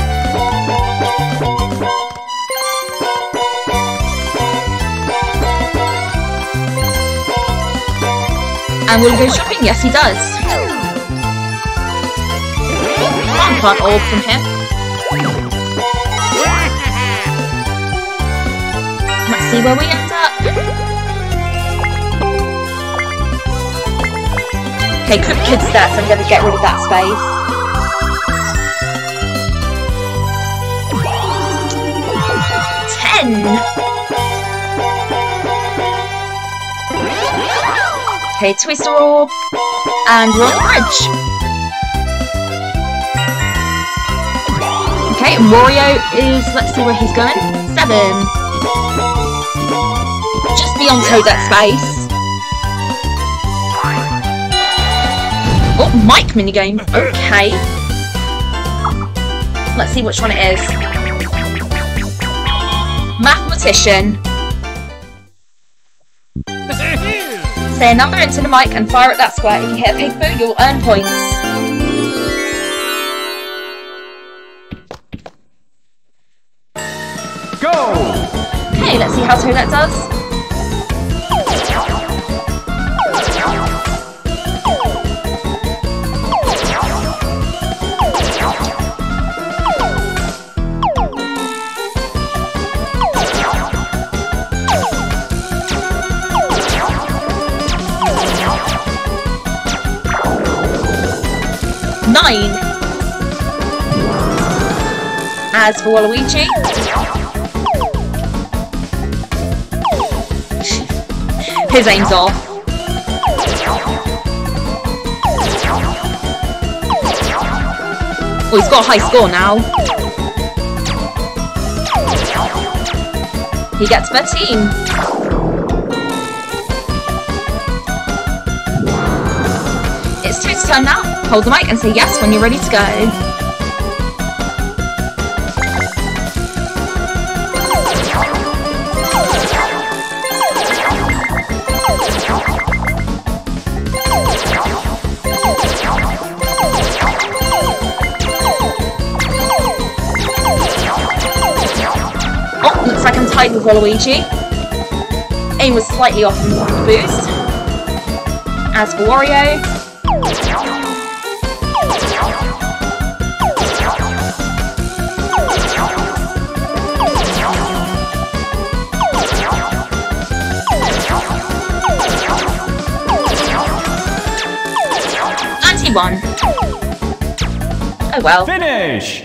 And will he go shopping? Yes, he does. One part orb from him. Let's see where we end up. Okay, Koopa Kids stats, I'm gonna get rid of that space. Okay, Twister orb, and we're on the bridge. Okay, Wario is, let's see where he's going, 7. Just beyond Toadette space. Oh, mic minigame, okay. Let's see which one it is. Mathematician. Say a number into the mic and fire at that square. If you hit a pig boo, you'll earn points. Go! Okay, let's see how Toadette does. As for Waluigi, his aim's off. Oh, he's got a high score now. He gets 13. It's Toad's turn now. Hold the mic and say yes when you're ready to go. With Waluigi. Aim was slightly off and the boost. As for Wario. And he won. Oh well. Finish!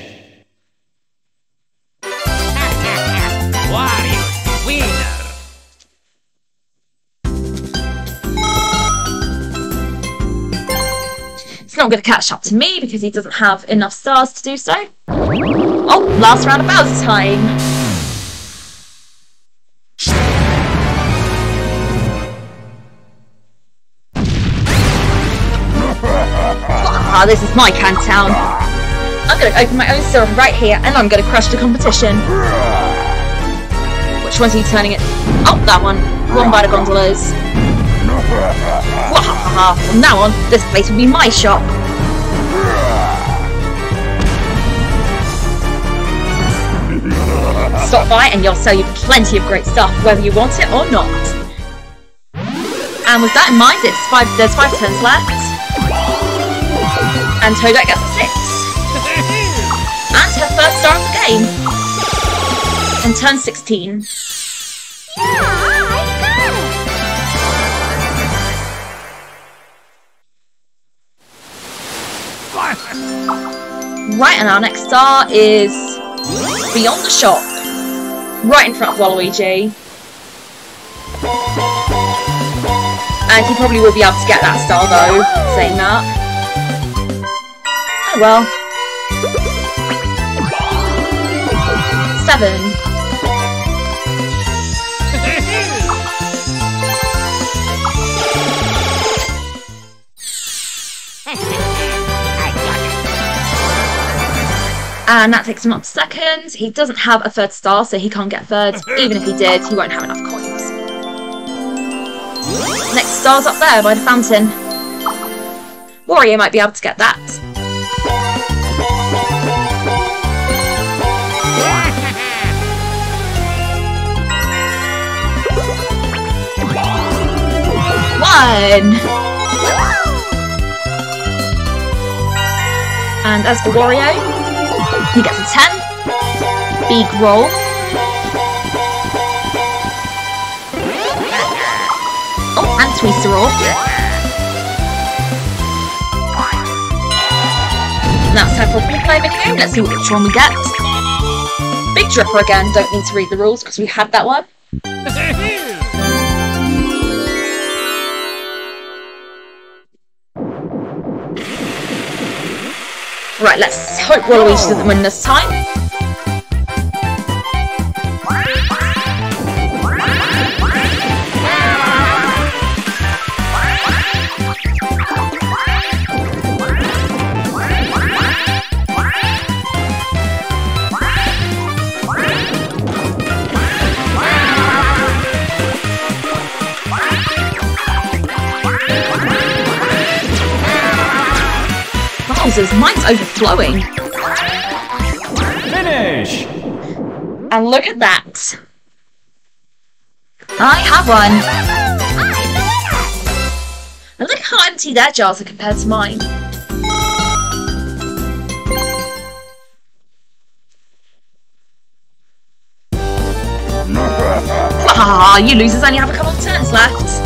Not going to catch up to me because he doesn't have enough stars to do so. Oh, last round of Bowser time. Ah, this is my can town. I'm going to open my own store right here and I'm going to crush the competition. Which one's he turning it? Oh, that one. One by the gondolas. From now on, this place will be my shop. Stop by and you'll sell you plenty of great stuff, whether you want it or not. And with that in mind, it's there's five turns left. And Toadette gets a 6. And her first star of the game. And turn 16. Right, and our next star is beyond the shop, right in front of Waluigi. And he probably will be able to get that star though, saying that. Oh well. 7. and that takes him up to second. He doesn't have a third star, so he can't get third. Even if he did, he won't have enough coins. Next star's up there by the fountain. Wario might be able to get that. One! And as for Wario, he gets a 10. Big roll. Oh, and Twister orb. Now it's time for a replay video. Let's see which one we get. Big dripper again. Don't need to read the rules because we had that one. Right, let's hope Waluigi doesn't win this time. Mine's overflowing. Finish! And look at that. I have one. And look how empty their jars are compared to mine. You losers only have a couple of turns left.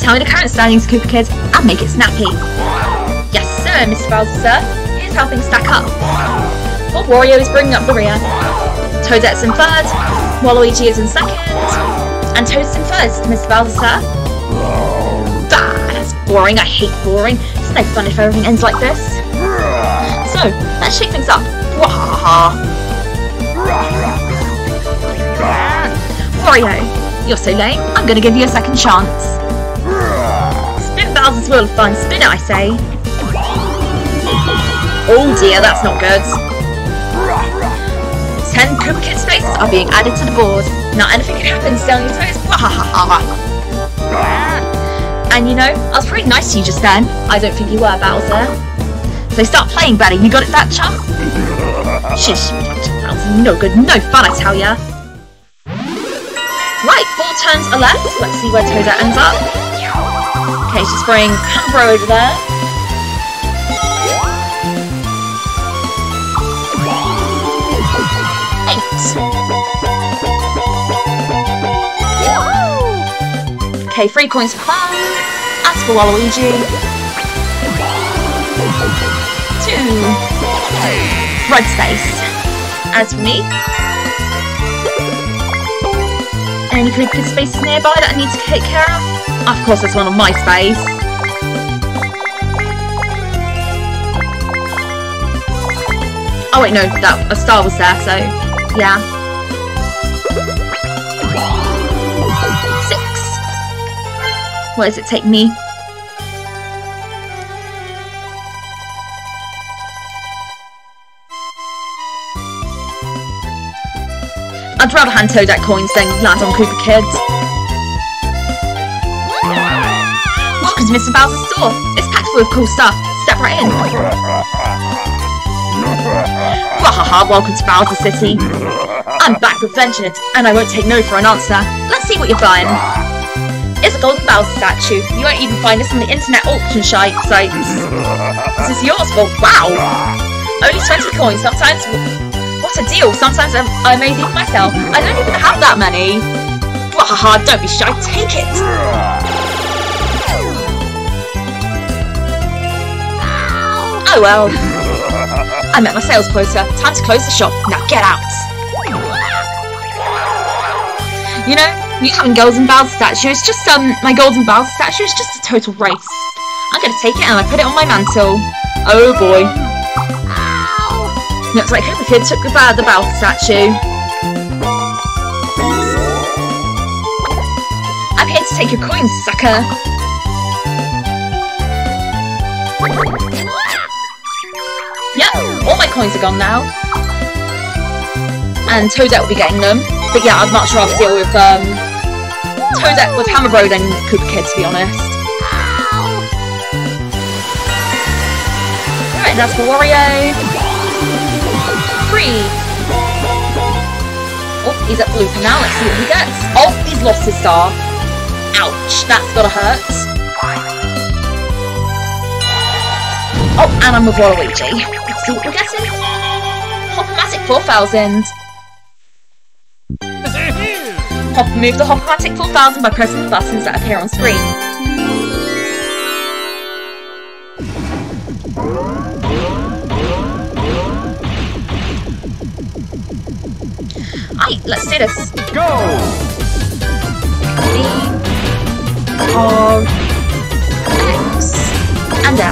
Tell me the current standings, Koopa Kids, and make it snappy. Yes, sir, Mr. Bowser, sir. Here's helping stack up. Well, Wario is bringing up the rear. Toadette's in third. Waluigi is in second. And Toad's in first, Mr. Bowser, sir. That's boring. I hate boring. It's no fun if everything ends like this. So, let's shake things up. Wario, you're so lame. I'm going to give you a second chance. Spin Bowser's Wheel of Fun. Spin it, I say. Oh dear, that's not good. 10 Koopa Kids faces are being added to the board. Now anything can happen, stay on your toes. And you know, I was pretty nice to you just then. I don't think you were, Bowser. So start playing better, you got it that chump? Shish, that was no good, no fun I tell ya. Right, 4 turns are left. Let's see where Toadette ends up. Okay, she's throwing Hammer Bro over there. Okay, 3 coins per clown. As for Waluigi, 2 red space. As for me, any creepy spaces nearby that I need to take care of? Of course, that's one on my space. Oh wait, no, that a star was there, so yeah. 6. What does it take me? 'd rather hand Toadette coins than land on Koopa Kids. Welcome to Mr. Bowser's store. It's packed full of cool stuff. Step right in. Wahaha, welcome to Bowser City. I'm back with vengeance, and I won't take no for an answer. Let's see what you're buying. It's a golden Bowser statue. You won't even find this on the internet auction site. This is yours for, wow! Only 20 coins, sometimes... What a deal, sometimes I made these myself. I don't even have that many. Wahaha, don't be shy, take it! Oh well. I met my sales quota. Time to close the shop. Now get out. You know, you having golden Bowser statue. It's just my golden Bowser statue is just a total waste. I'm gonna take it and I put it on my mantle. Oh boy. Looks like Koopa Kid took the Bowser statue. I'm here to take your coins, sucker. Yep. All my coins are gone now. And Toadette will be getting them. But yeah, I'd much rather deal with Toadette with Hammer Bro than Koopa Kids, to be honest. Alright, that's for Wario. Free. Oh, he's at blue for now. Let's see what he gets. Oh, he's lost his star. Ouch, that's gotta hurt. Oh, and I'm with Waluigi. Let's see what we're getting. Hop-O-Matic 4000. Move the Hop-O-Matic 4000 by pressing the buttons that appear on screen. Alright, let's do this. Go! B, R, X, and L.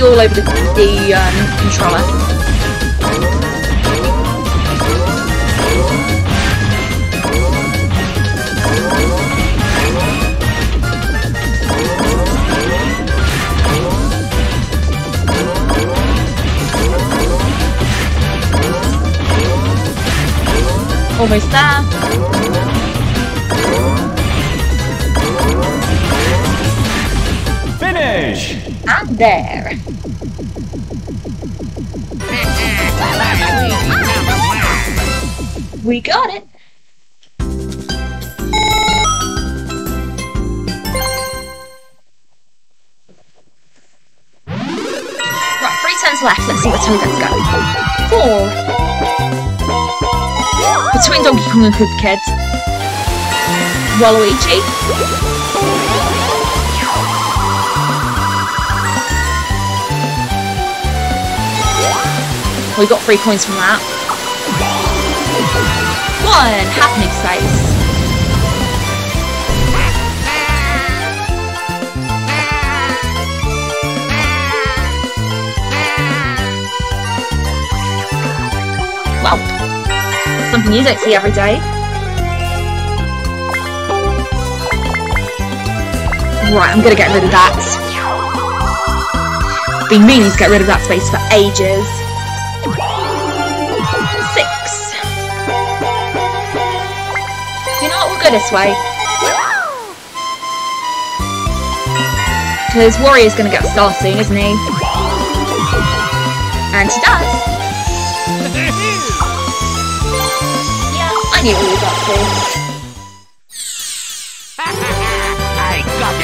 All over the controller. Almost there. Finish! I'm there. We got it! Right, 3 turns left. Let's see where Toadette's going. 4. Between Donkey Kong and Koopa Kids. Waluigi. We got 3 coins from that. 1, Happening Space. Well, something you don't see every day. Right, I'm gonna get rid of that. Been meaning to get rid of that space for ages. 6. Go this way. Because Wario's gonna get a star soon, isn't he? And she does. Yeah, I knew what we got to. I got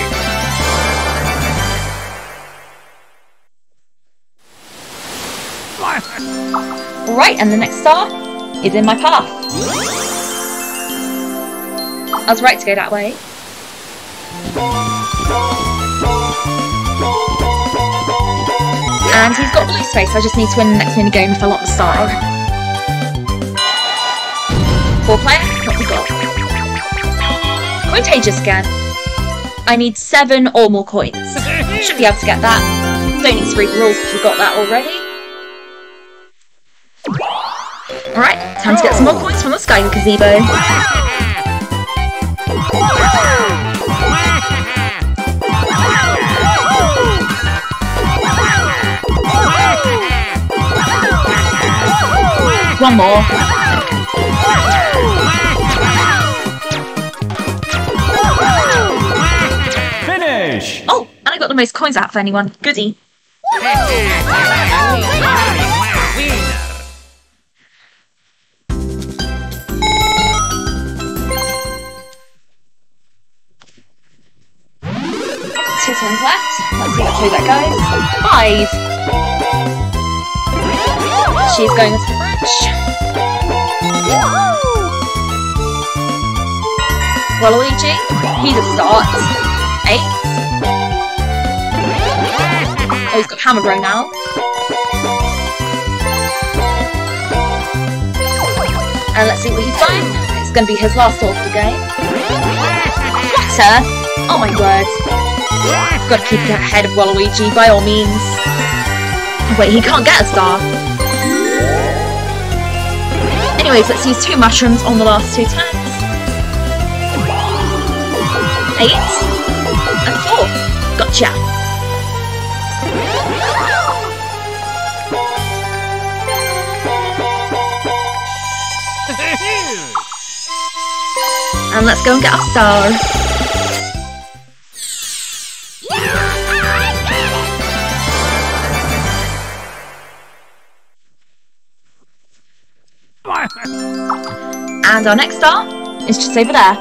it. Right, and the next star is in my path. I was right to go that way. And he's got blue space, so I just need to win the next minigame if I want the star. 4 player, what we got? Cointagious again. I need 7 or more coins. Should be able to get that. Don't need to read the rules because we've got that already. Alright, time to get some more coins from the Sky Gazebo. One more. Finish! Oh, and I got the most coins out for anyone. Goody. Turns left. Let's see what through that goes. 5. She's going into the branch. Waluigi, he's at start. 8. Oh, he's got Hammer Bro now. And let's see what he's done. It's going to be his last orb of the game. Flutter! Oh my word. I've got to keep ahead of Waluigi, by all means. Wait, he can't get a star. Anyways, let's use 2 mushrooms on the last 2 turns. 8 and 4. Gotcha. And let's go and get our stars. And our next star is just over there.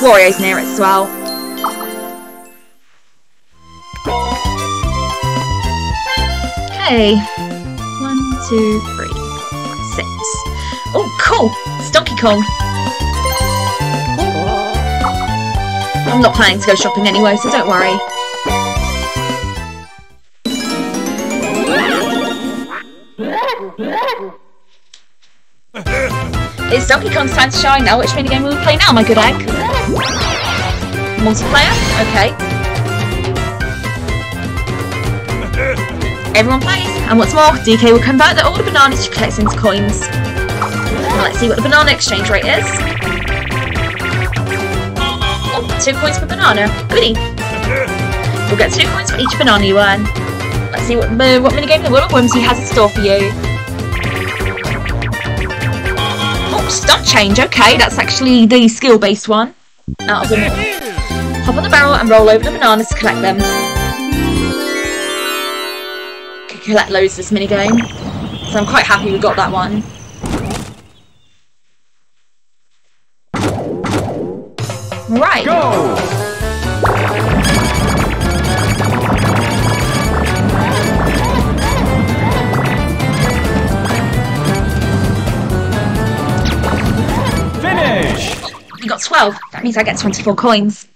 Wario's near it as well. Okay. 1, 2, 3, 4, 5, 6. Oh, cool! It's Donkey Kong. I'm not planning to go shopping anyway, so don't worry. It's Donkey Kong's time to shine now. Which minigame will we play now, my good egg? Multiplayer? Okay. Everyone plays. And what's more, DK will convert all the bananas she collects into coins. Now let's see what the banana exchange rate is. Oh, 2 coins per banana. Goodie. We'll get 2 coins for each banana you earn. Let's see what minigame the World of Whimsy has in store for you. Stump change, okay, that's actually the skill-based one. Awesome. Hop on the barrel and roll over the bananas to collect them. Can collect loads this minigame, so I'm quite happy we got that one. Right. Go! I got 12. That means I get 24 coins.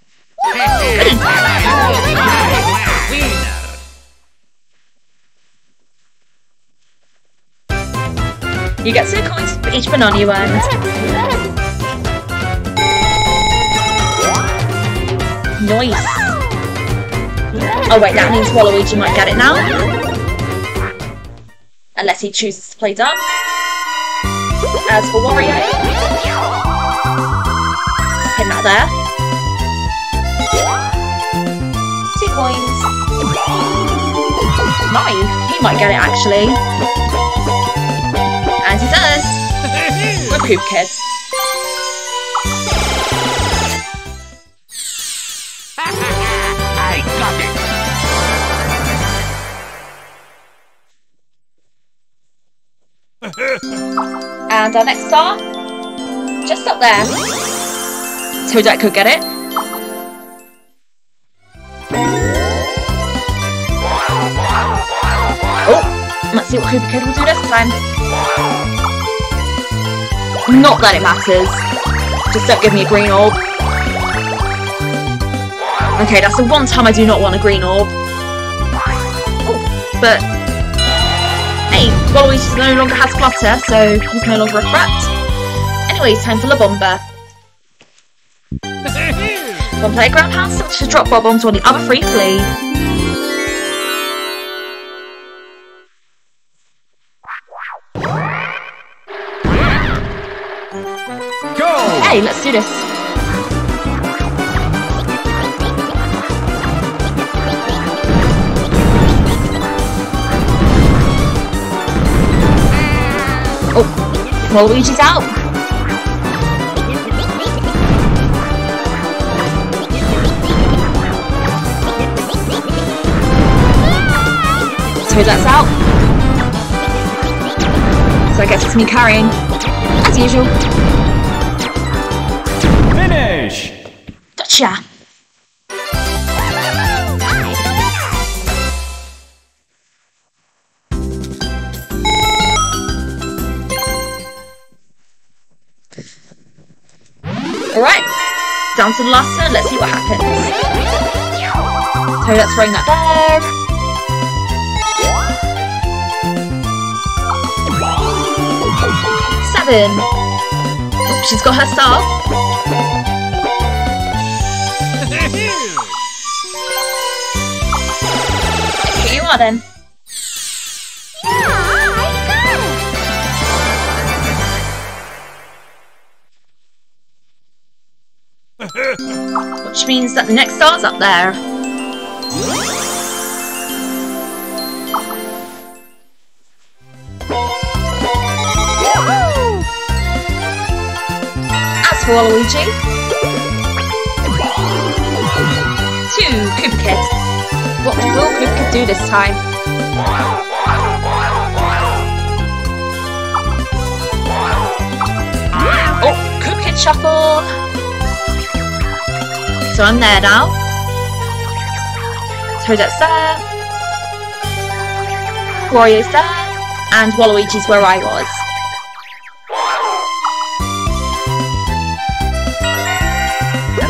You get 2 coins for each banana you earned. Nice. Oh wait, that means Waluigi might get it now. Unless he chooses to play dumb. As for Wario... Pin that there. 2 coins. 9. He might get it actually. And he does. We're Koopa Kids. I got it. And our next star, just up there. Toadette could get it. Oh, let's see what Koopa Kid will do next time. Not that it matters. Just don't give me a green orb. Okay, that's the one time I do not want a green orb. Oh, but hey, Waluigi no longer has Flutter, so he's no longer a threat. Anyway, time for La Bomba. One playground house to drop bob bombs on the other free flee. Go! Hey, let's do this. Oh, Waluigi's out. That's out. So I guess it's me carrying, as usual. Finish! Gotcha! Alright, down to the last turn, let's see what happens. So let's bring that there. Oh, she's got her star. Here you are then. Yeah, I got it. which means that the next star's up there. As for Waluigi, two Koopa Kids. What will Koopa Kid do this time? Oh, Koopa Kid shuffle. So I'm there now. Toadette's there. Wario's there. And Waluigi's where I was.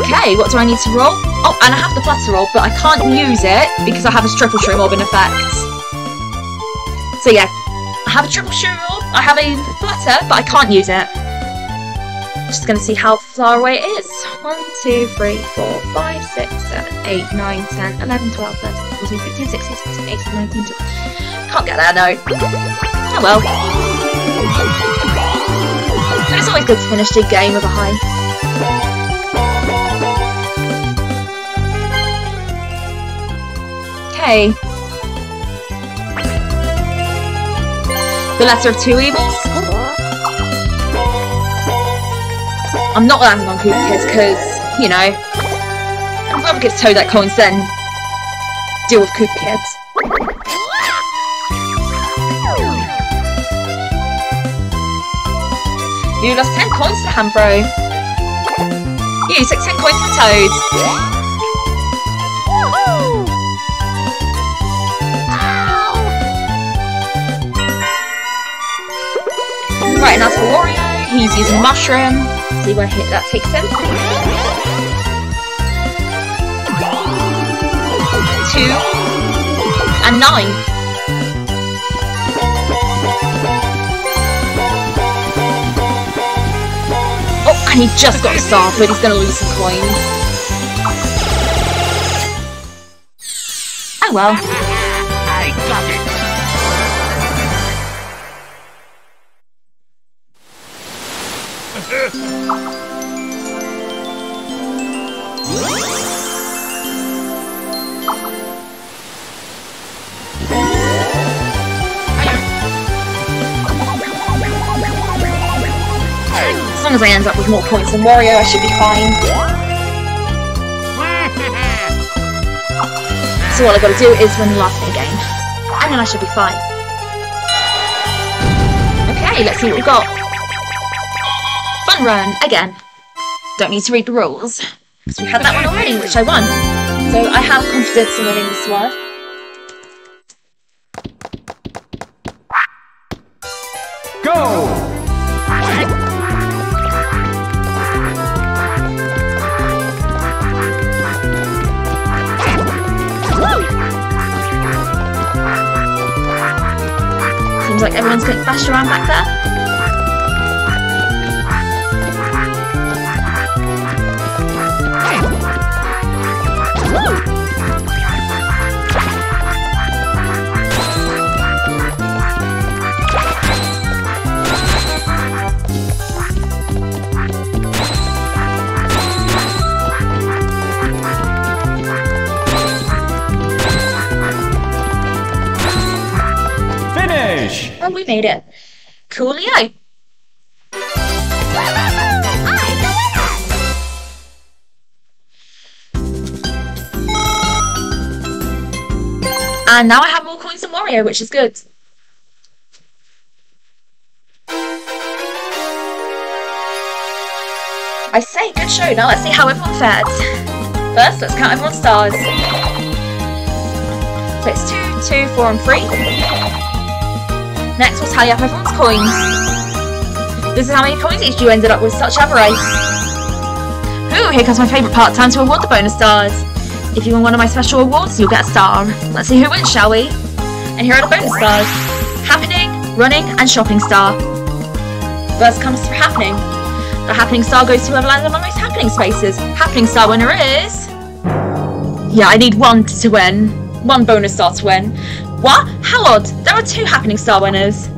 Okay, what do I need to roll? Oh, and I have the Flutter orb, but I can't use it because I have a Triple Shroom Orb in effect. So yeah, I have a Triple Shroom Orb, I have a Flutter, but I can't use it. Just gonna see how far away it is. 1, 2, 3, 4, 5, 6, 7, 8, 9, 10, 11, 12, 13, 14, 15, 16, 17, 18, 19, 20. Can't get there, no. Oh well. But it's always good to finish the game with a high. Okay. The lesser of two evils. I'm not landing on Koopa Kids because, you know, I'd rather give Toadette coins than deal with Koopa Kids. You lost 10 coins to Hammer Bro. You took 10 coins from Toad. Right, and as for Wario, he's using Mushroom. See where hit that takes him. Two and nine. Oh, and he just got a star, but he's gonna lose some coins. Oh well. I got it. As long as I end up with more points than Wario, I should be fine. So all I've got to do is win the last minute game, and then I should be fine. Okay, let's see what we've got. Fun run, again. Don't need to read the rules, because we had that one already, which I won. So I have confidence in winning this one. Like everyone's going fast around back there. Oh, we made it. Coolio. And now I have more coins than Wario, which is good. I say, good show. Now let's see how everyone fared. First, let's count everyone's stars. So it's 2, 2, 4, and 3. Next, we'll tally up everyone's coins. This is how many coins each you ended up with, such avarice. Ooh, here comes my favourite part, time to award the bonus stars. If you win one of my special awards, you'll get a star. Let's see who wins, shall we? And here are the bonus stars. Happening, Running, and Shopping Star. First comes for Happening. The Happening Star goes to whoever landed on the most Happening spaces. Happening Star winner is... Yeah, I need one to win. One bonus star to win. What? How odd! There are two Happening Star winners.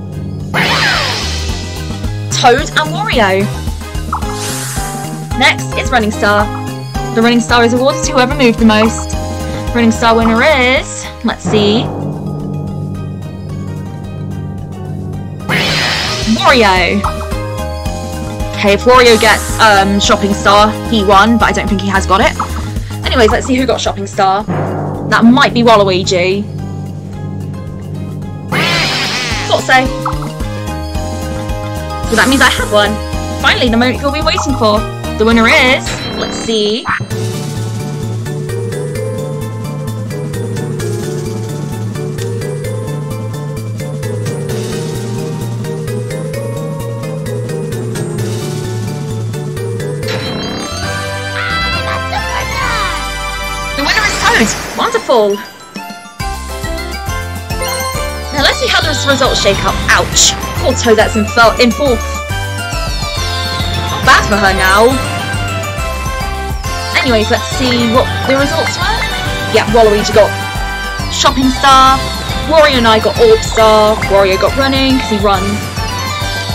Toad and Wario. Next is Running Star. The Running Star is awarded to whoever moved the most. The Running Star winner is... let's see... Wario! Okay, if Wario gets Shopping Star, he won, but I don't think he has got it. Anyways, let's see who got Shopping Star. That might be Waluigi. Thought so. So that means I have one. Finally, the moment you'll be waiting for. The winner is... let's see... wonderful! Now let's see how those results shake up. Ouch! Poor Toadette's in fourth. Not bad for her now. Anyways, let's see what the results were. Yeah, Waluigi got Shopping Star, Wario and I got Orb Star, Wario got Running, because he runs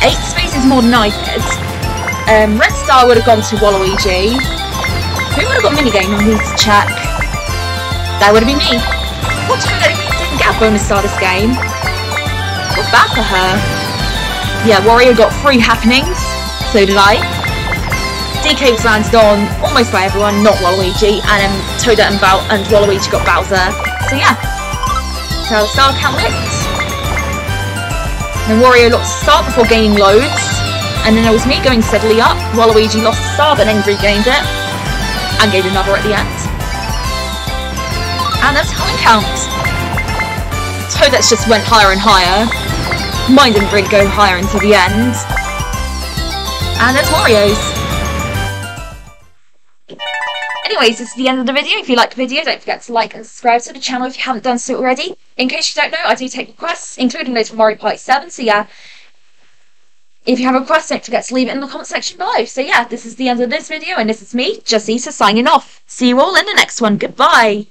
8 spaces more than I did. Red Star would have gone to Waluigi. Who would have got Minigame? I need to check. That would have been me. Fortunately, we didn't get a bonus star this game. Not bad for her. Yeah, Wario got 3 happenings. So did I. DK was landed on almost by everyone, not Waluigi. And Toadette and Waluigi got Bowser. So yeah. So star count looked. Then Wario lost a star before gaining loads. And then there was me going steadily up. Waluigi lost a star but then regained it. And gave another at the end. And that's how it counts. Toadette just went higher and higher. Mine didn't really go higher until the end. And that's Wario's. Anyways, this is the end of the video. If you liked the video, don't forget to like and subscribe to the channel if you haven't done so already. In case you don't know, I do take requests, including those from Mario Party 7, so yeah. If you have a request, don't forget to leave it in the comment section below. So yeah, this is the end of this video, and this is me, Jasita, signing off. See you all in the next one. Goodbye!